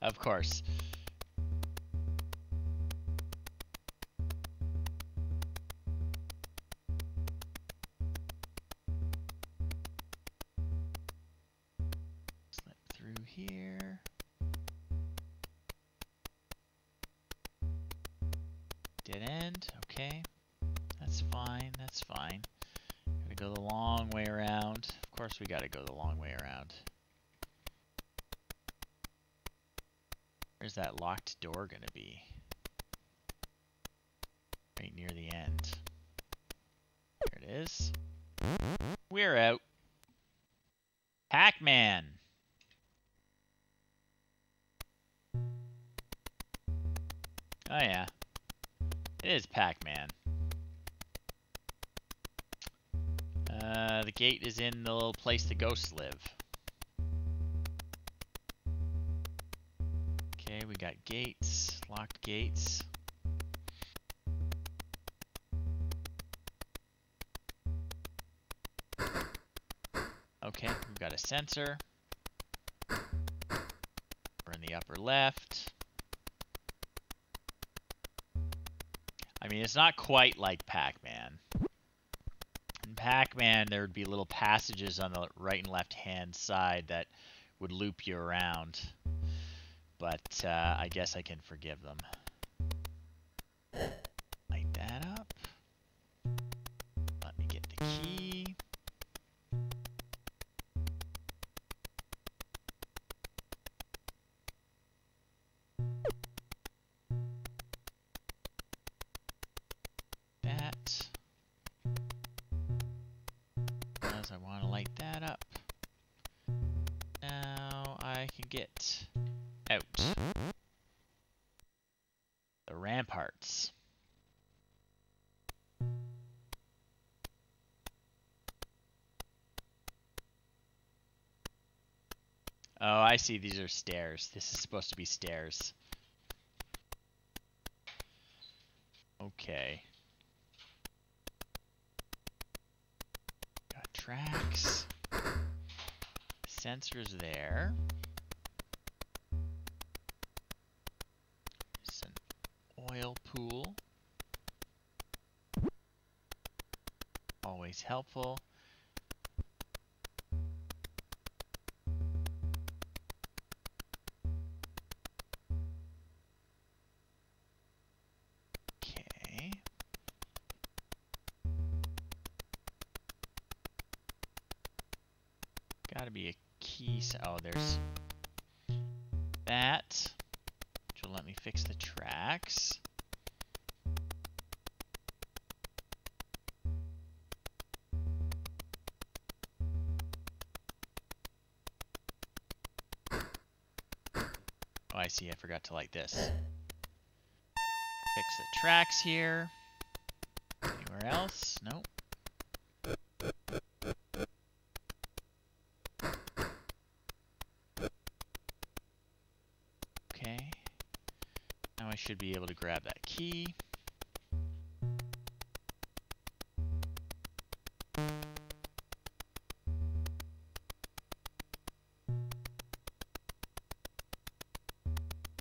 Of course. Slip through here. Dead end. Okay. That's fine. That's fine. Gotta go the long way around. Of course we gotta go the long way around. Where's that locked door gonna be? Right near the end. There it is. We're out. Pac-Man! Oh yeah. It is Pac-Man. The gate is in the little place the ghosts live. We got gates, locked gates. Okay, we've got a sensor. We're in the upper left. I mean, it's not quite like Pac-Man. In Pac-Man, there would be little passages on the right and left hand side that would loop you around. But I guess I can forgive them. Light that up. Let me get the key. That. Because I want to light that up. Now I can get... out. The ramparts. Oh, I see. These are stairs. This is supposed to be stairs. Okay. Got tracks. Sensors there. Oil pool. Always helpful. Okay. Gotta be a key. Oh, there's that. Let me fix the tracks. Oh, I see. I forgot to light this. Fix the tracks here. Anywhere else? Nope. Should be able to grab that key.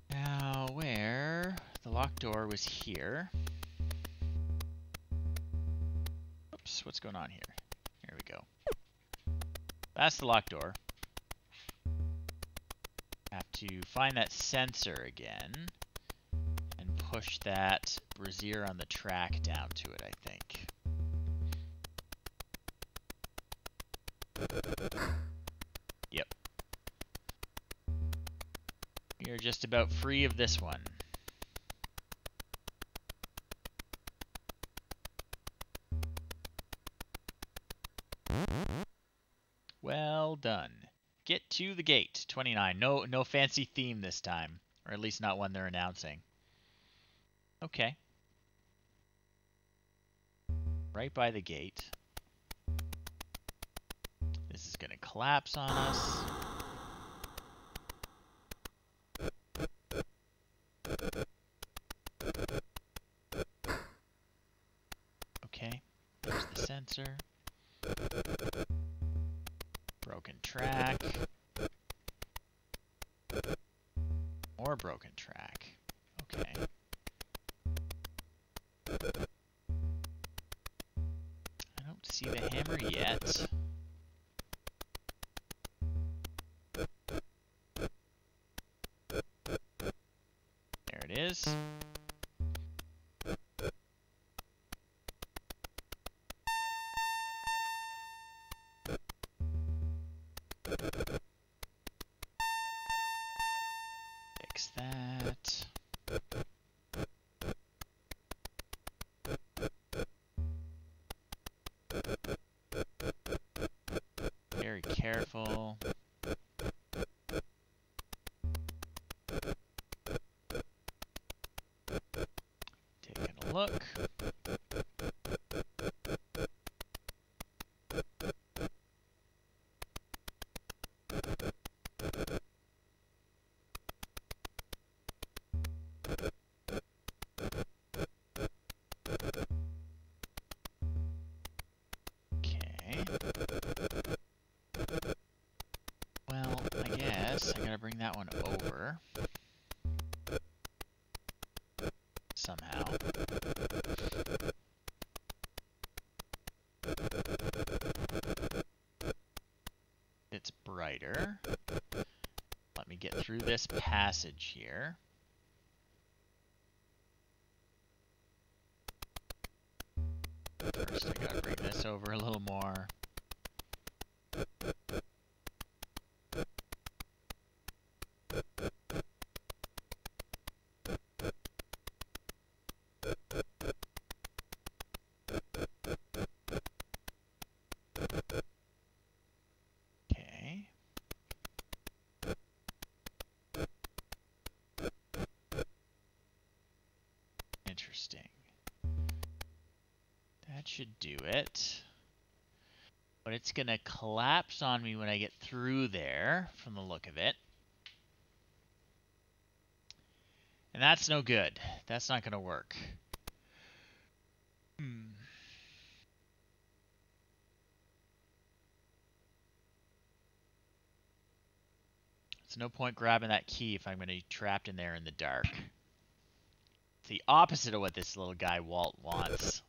Now, where the locked door was here. Oops, what's going on here? Here we go. That's the locked door. Have to find that sensor again. Push that brazier on the track down to it, I think. Yep. You're just about free of this one. Well done. Get to the gate. 29. No fancy theme this time. Or at least not one they're announcing. Okay. Right by the gate. This is going to collapse on us. Okay. There's the sensor. Broken track. More broken track. Okay. I don't see the hammer yet. There it is. Bring that one over somehow. It's brighter. Let me get through this passage here. First, I gotta bring this over a little more. Should do it, but it's gonna collapse on me when I get through there from the look of it, and that's no good. That's not gonna work. It's no point grabbing that key if I'm gonna be trapped in there in the dark. It's the opposite of what this little guy Walt wants.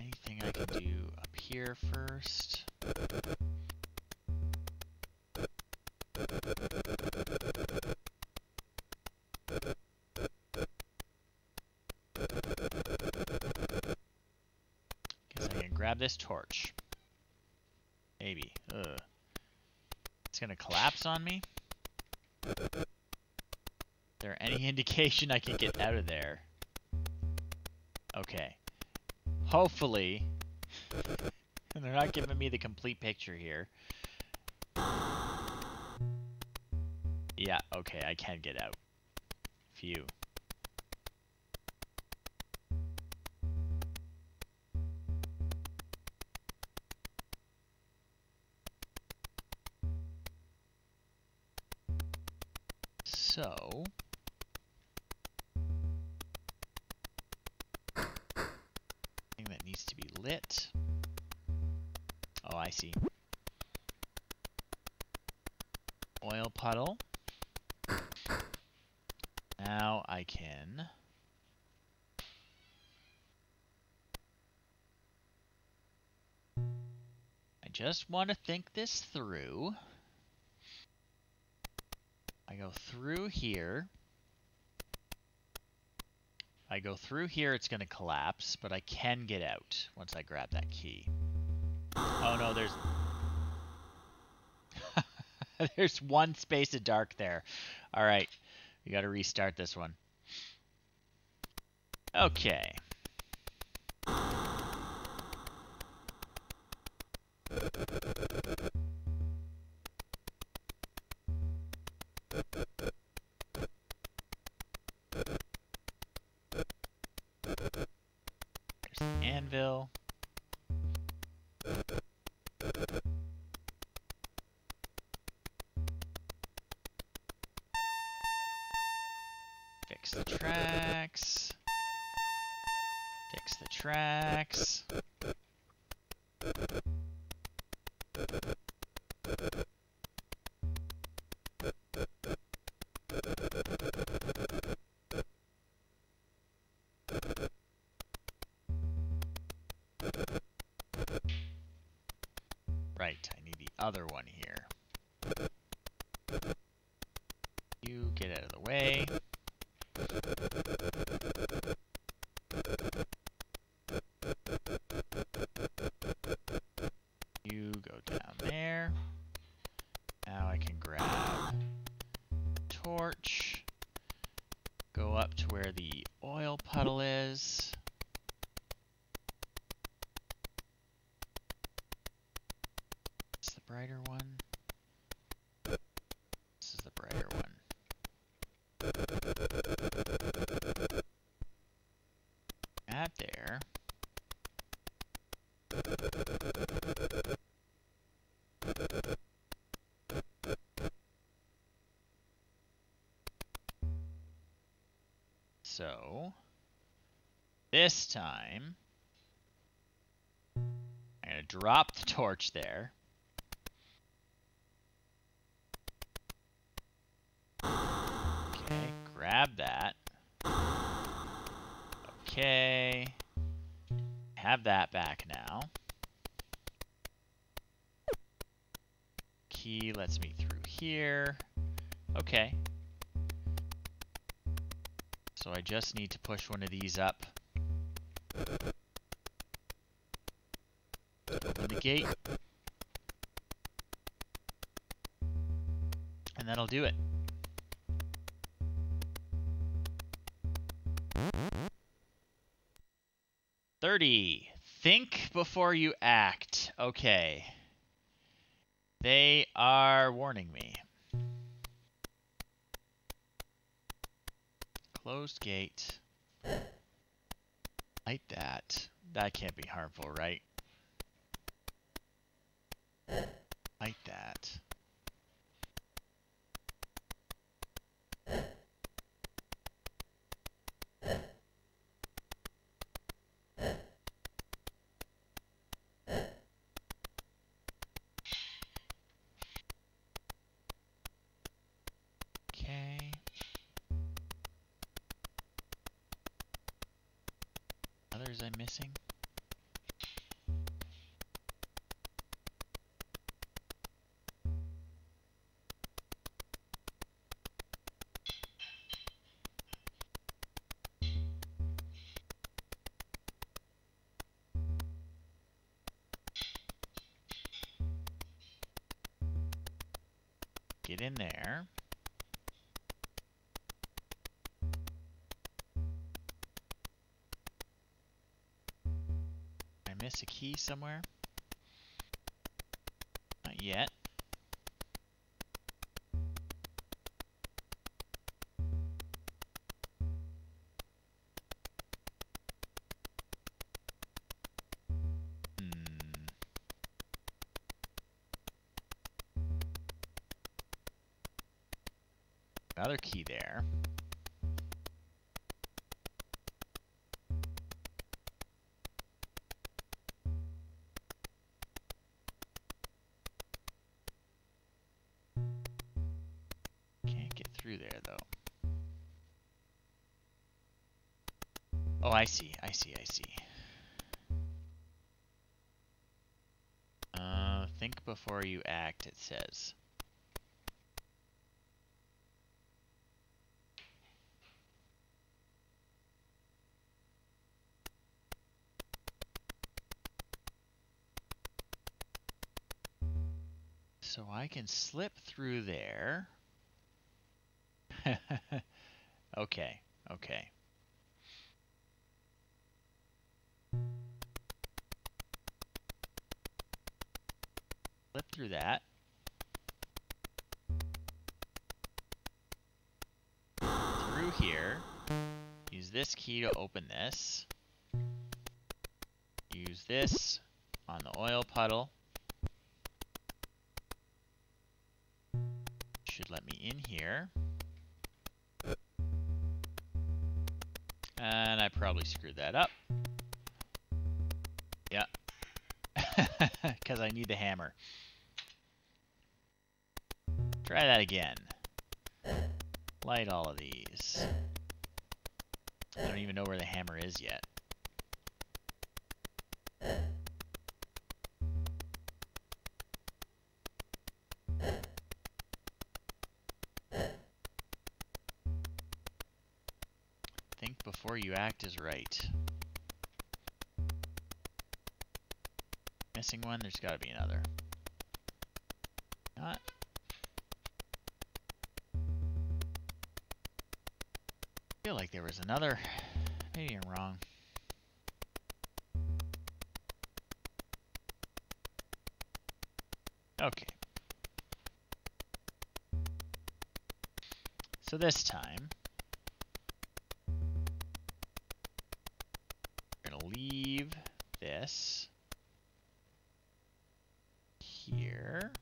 Anything I can do up here first? Guess I can grab this torch. Maybe. Ugh. It's gonna collapse on me? Is there any indication I can get out of there? Okay. Hopefully, and they're not giving me the complete picture here. Yeah, okay, I can get out. Phew. So, thing that needs to be lit. Oh, I see. Oil puddle. Now I can I just want to think this through. I go through here. If I go through here, it's going to collapse, but I can get out once I grab that key. Oh no, there's there's one space of dark there. All right, we got to restart this one. Okay, anvil. Fix the tracks. Fix the tracks. Other one here. You get out of the way. You go down there. Now I can grab a torch. Go up to where the oil puddle is. Brighter one. This is the brighter one. At there. So, this time, I'm going to drop the torch there. Grab that. Okay. Have that back now. Key lets me through here. Okay. So I just need to push one of these up. Open the gate. And that'll do it. Think before you act. Okay. They are warning me. Closed gate. Light that. That can't be harmful, right? Light that. I'm missing. Get in there. A key somewhere? Not yet. Another key there. I see, I see, I see. Think before you act, it says. So I can slip through there. Okay, okay. Through that. Through here. Use this key to open this. use this on the oil puddle. Should let me in here. And I probably screwed that up. Yeah. Because I need the hammer. Try that again. Light all of these. I don't even know where the hammer is yet. Think before you act is right. Missing one? There's got to be another. Not. I feel like there was another. Maybe I'm wrong. Okay. So this time, we're going to leave this here.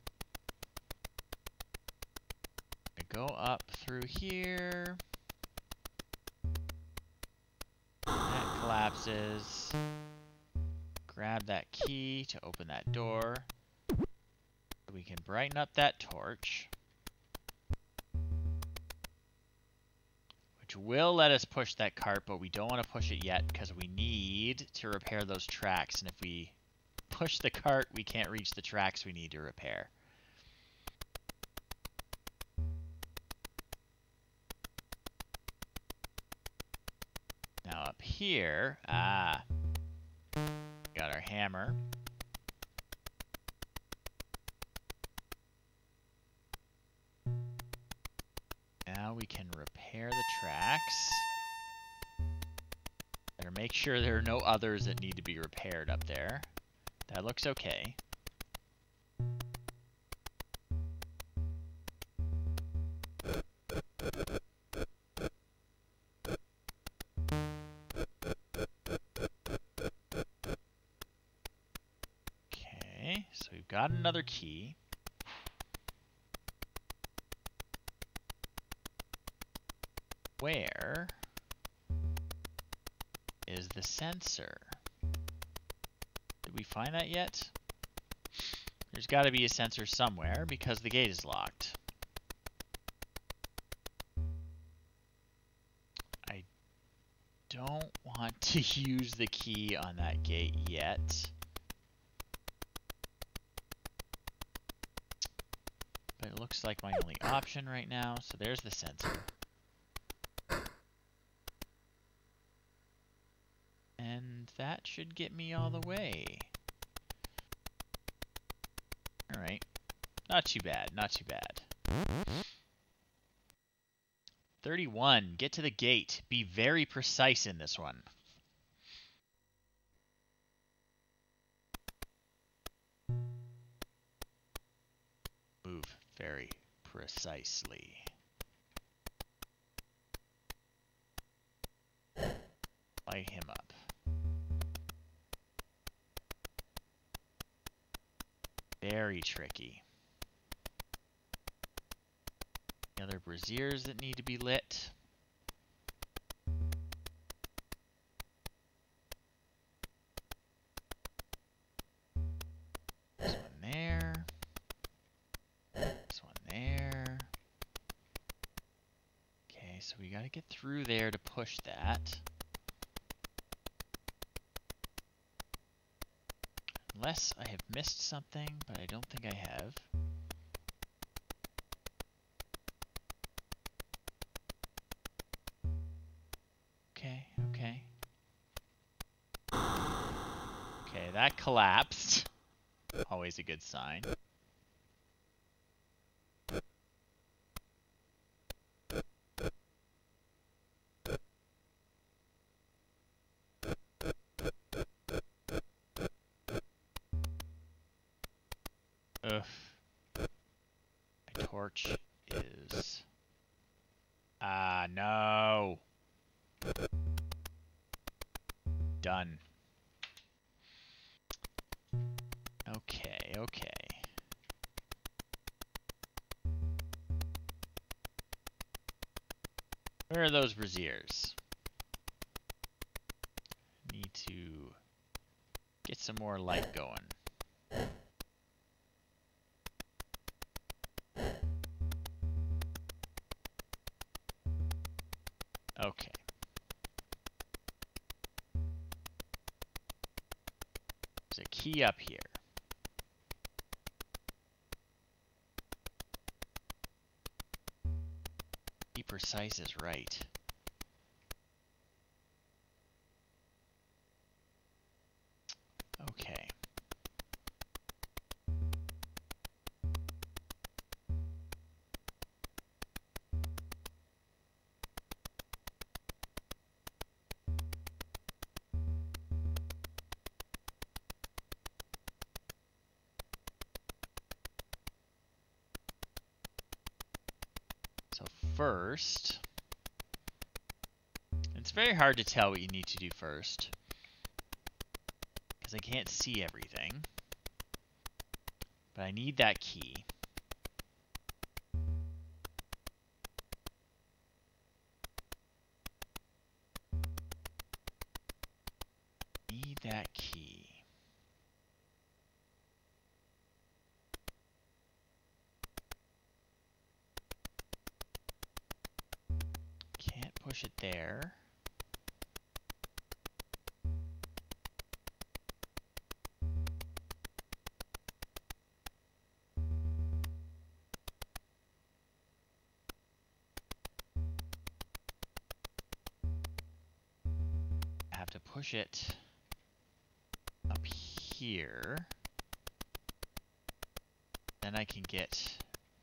Go up through here. That collapses. Grab that key to open that door. We can brighten up that torch, which will let us push that cart, but we don't want to push it yet because we need to repair those tracks. And if we push the cart, we can't reach the tracks we need to repair. Now up here, got our hammer. Now we can repair the tracks. Better make sure there are no others that need to be repaired up there. That looks okay. Okay, so we've got another key. Where is the sensor? Did we find that yet? There's got to be a sensor somewhere because the gate is locked. I don't want to use the key on that gate yet. But it looks like my only option right now. So there's the sensor. That should get me all the way. Alright. Not too bad, not too bad. 31. Get to the gate. Be very precise in this one. Move very precisely. Light him up. Very tricky. Any other braziers that need to be lit? This one there. This one there. Okay, so we gotta get through there to push that. Unless I have missed something, but I don't think I have. Okay, okay. Okay, that collapsed. Always a good sign. Where are those braziers? Need to get some more light going. Okay. There's a key up here. Be precise is right. Okay. First, it's very hard to tell what you need to do first because I can't see everything, but I need that key. Push it up here, then I can get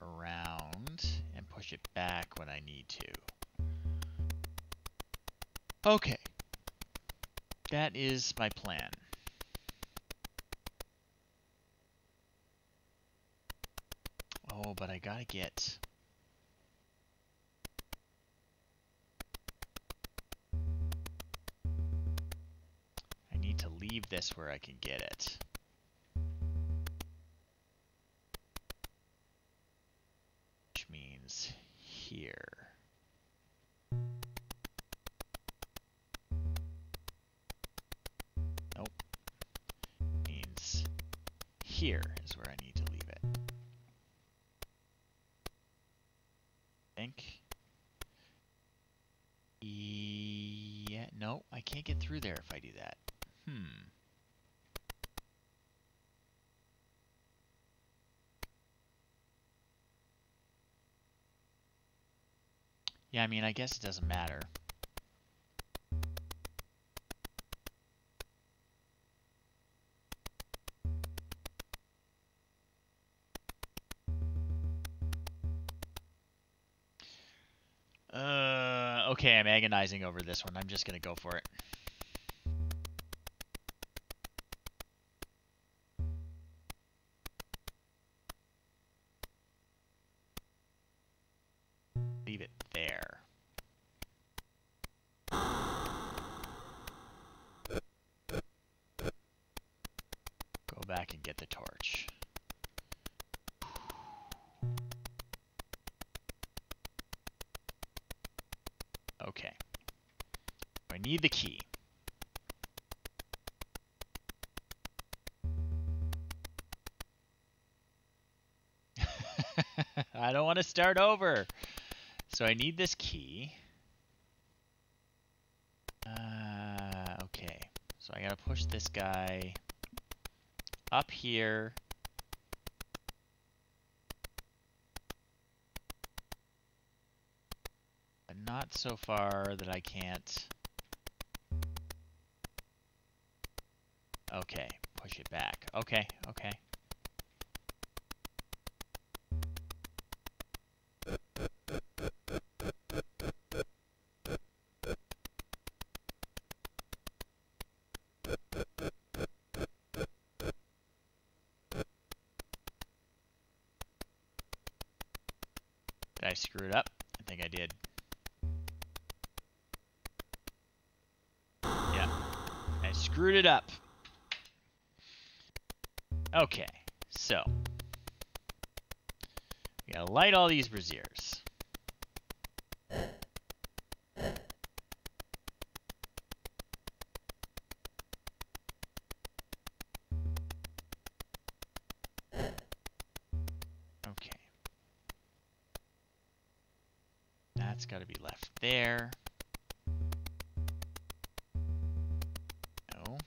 around and push it back when I need to. Okay, that is my plan. Oh, but I gotta get... leave this where I can get it. Which means here. Nope. Means here is where I need to leave it. I think. Yeah, no, I can't get through there if I do that. Yeah, I mean, I guess it doesn't matter. Okay, I'm agonizing over this one. I'm just gonna go for it. Need the key. I don't want to start over. So I need this key. Okay. So I gotta push this guy up here. But not so far that I can't. Okay, push it back. Okay, okay. Did I screw it up? I think I did. Yeah, I screwed it up. Okay, so we gotta light all these braziers. That's got to be left there. No.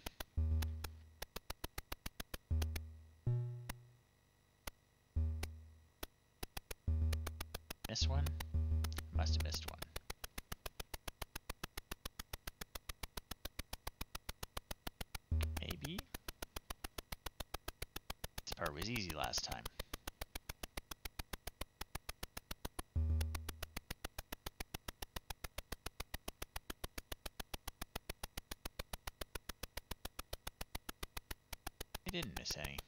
Missed one? Must have missed one. Maybe? This part was easy last time. I didn't miss any.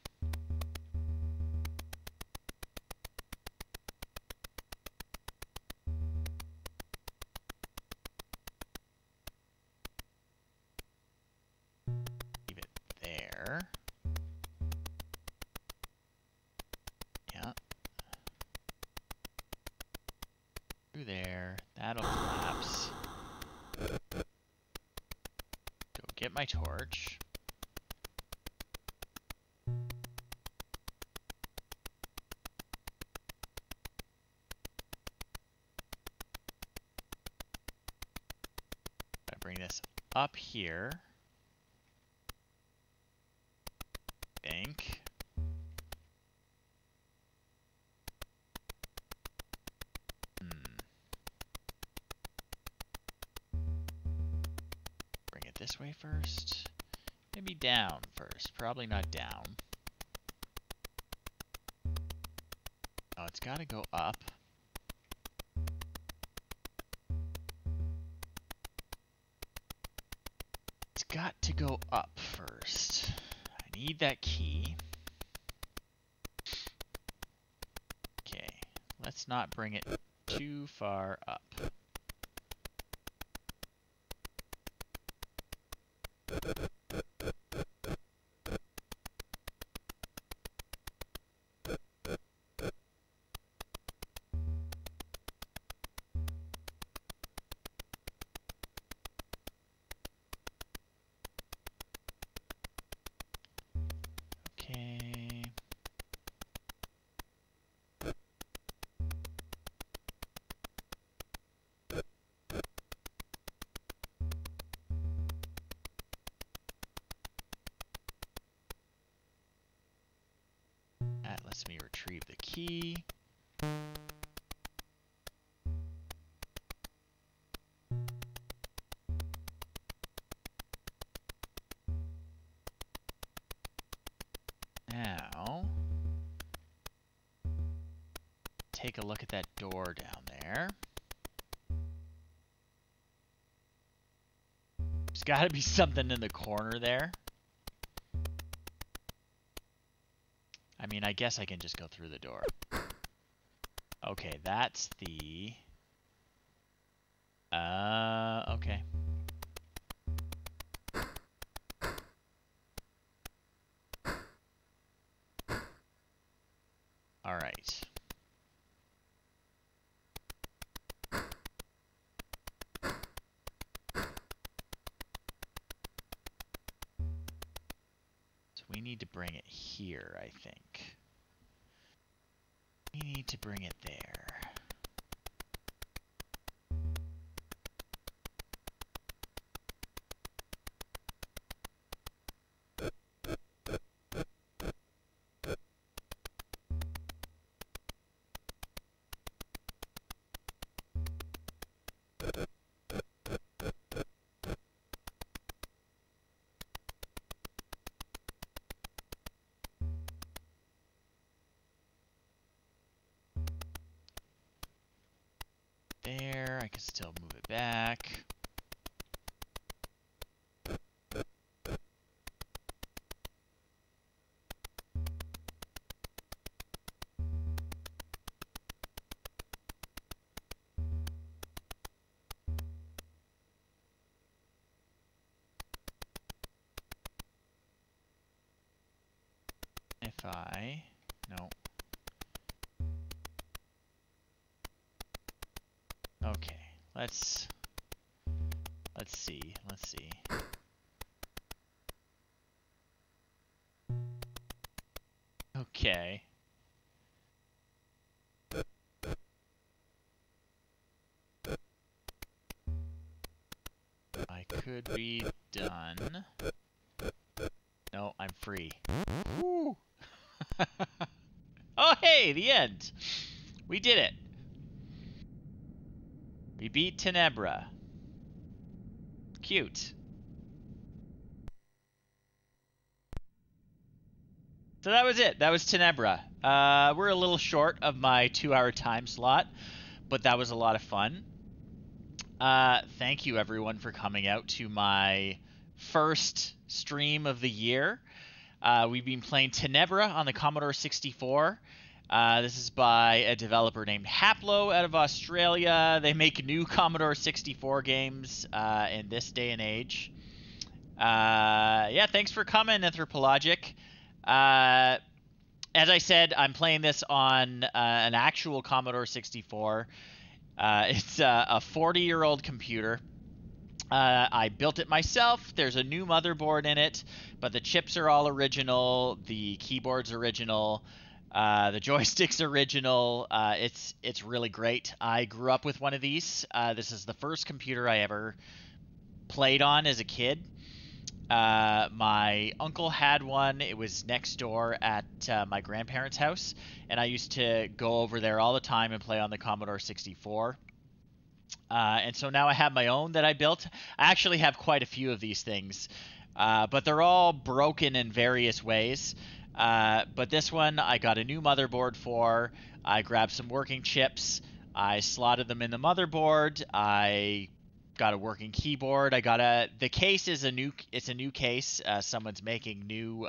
Leave it there. Yeah. Through there. That'll collapse. Go get my torch. Up here, I think. Bring it this way first. Maybe down first. Probably not down. Oh, it's gotta go up. Got to go up first. I need that key. Okay, let's not bring it too far up. Let me retrieve the key. Now, take a look at that door down there. There's got to be something in the corner there. I mean, I guess I can just go through the door. Okay, that's the... okay. All right. To bring it here, I think. We need to bring it there. Still move it back. Let's see. Okay. should be done. No, I'm free. Woo! Oh, hey, the end. We did it. We beat Tenebra. Cute. So that was it. That was Tenebra. We're a little short of my 2-hour time slot, but that was a lot of fun. Thank you, everyone, for coming out to my first stream of the year. We've been playing Tenebra on the Commodore 64. This is by a developer named Haplo out of Australia. They make new Commodore 64 games in this day and age. Yeah, thanks for coming, Anthropologic. As I said, I'm playing this on an actual Commodore 64. It's a 40-year-old computer. I built it myself. There's a new motherboard in it, but the chips are all original. The keyboard's original. The joystick's original. It's really great. I grew up with one of these. This is the first computer I ever played on as a kid. My uncle had one. It was next door at my grandparents' house, and I used to go over there all the time and play on the Commodore 64. And so now I have my own that I built. I actually have quite a few of these things, but they're all broken in various ways. But this one I got a new motherboard for. I grabbed some working chips. I slotted them in the motherboard. I got a working keyboard. I got the case is a new case. Someone's making new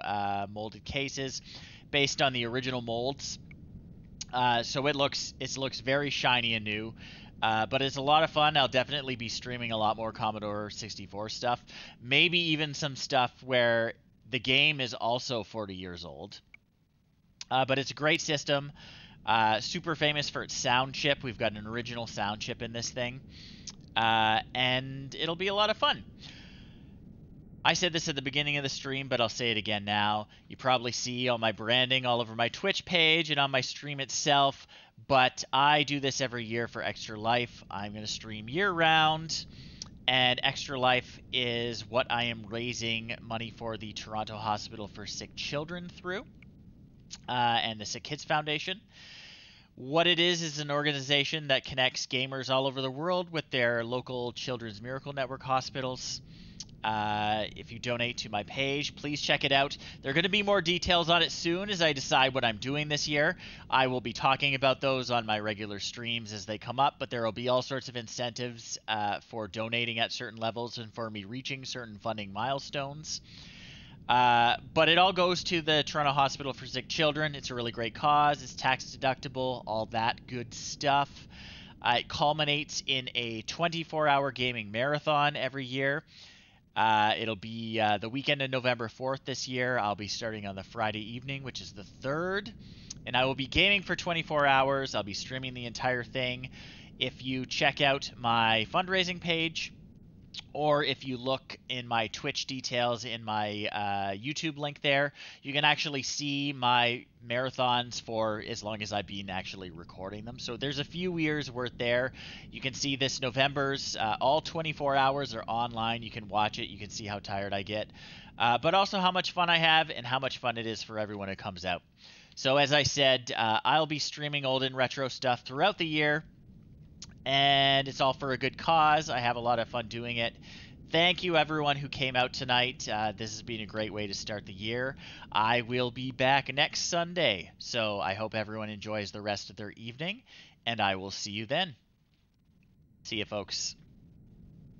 molded cases based on the original molds. So it looks very shiny and new. But it's a lot of fun. I'll definitely be streaming a lot more Commodore 64 stuff. Maybe even some stuff where the game is also 40 years old. But it's a great system. Super famous for its sound chip. We've got an original sound chip in this thing. And it'll be a lot of fun. I said this at the beginning of the stream, but I'll say it again now. You probably see all my branding all over my Twitch page and on my stream itself, but I do this every year for Extra Life. I'm going to stream year-round, and Extra Life is what I am raising money for the Toronto Hospital for Sick Children through, and the Sick Kids Foundation. What it is an organization that connects gamers all over the world with their local Children's Miracle Network Hospitals. If you donate to my page, please check it out. There are going to be more details on it soon as I decide what I'm doing this year. I will be talking about those on my regular streams as they come up, but there will be all sorts of incentives for donating at certain levels and for me reaching certain funding milestones. But it all goes to the Toronto Hospital for Sick Children. It's a really great cause. It's tax deductible, all that good stuff. It culminates in a 24-hour gaming marathon every year. It'll be the weekend of November 4th this year. I'll be starting on the Friday evening, which is the 3rd. And I will be gaming for 24 hours. I'll be streaming the entire thing. If you check out my fundraising page, or if you look in my Twitch details in my YouTube link there, you can actually see my marathons for as long as I've been actually recording them. So there's a few years worth there. You can see this November's. All 24 hours are online. You can watch it. You can see how tired I get, but also how much fun I have and how much fun it is for everyone who comes out. So as I said, I'll be streaming old and retro stuff throughout the year. And it's all for a good cause. I have a lot of fun doing it. Thank you, everyone who came out tonight. This has been a great way to start the year. I will be back next Sunday, so I hope everyone enjoys the rest of their evening, and I will see you then. See you, folks.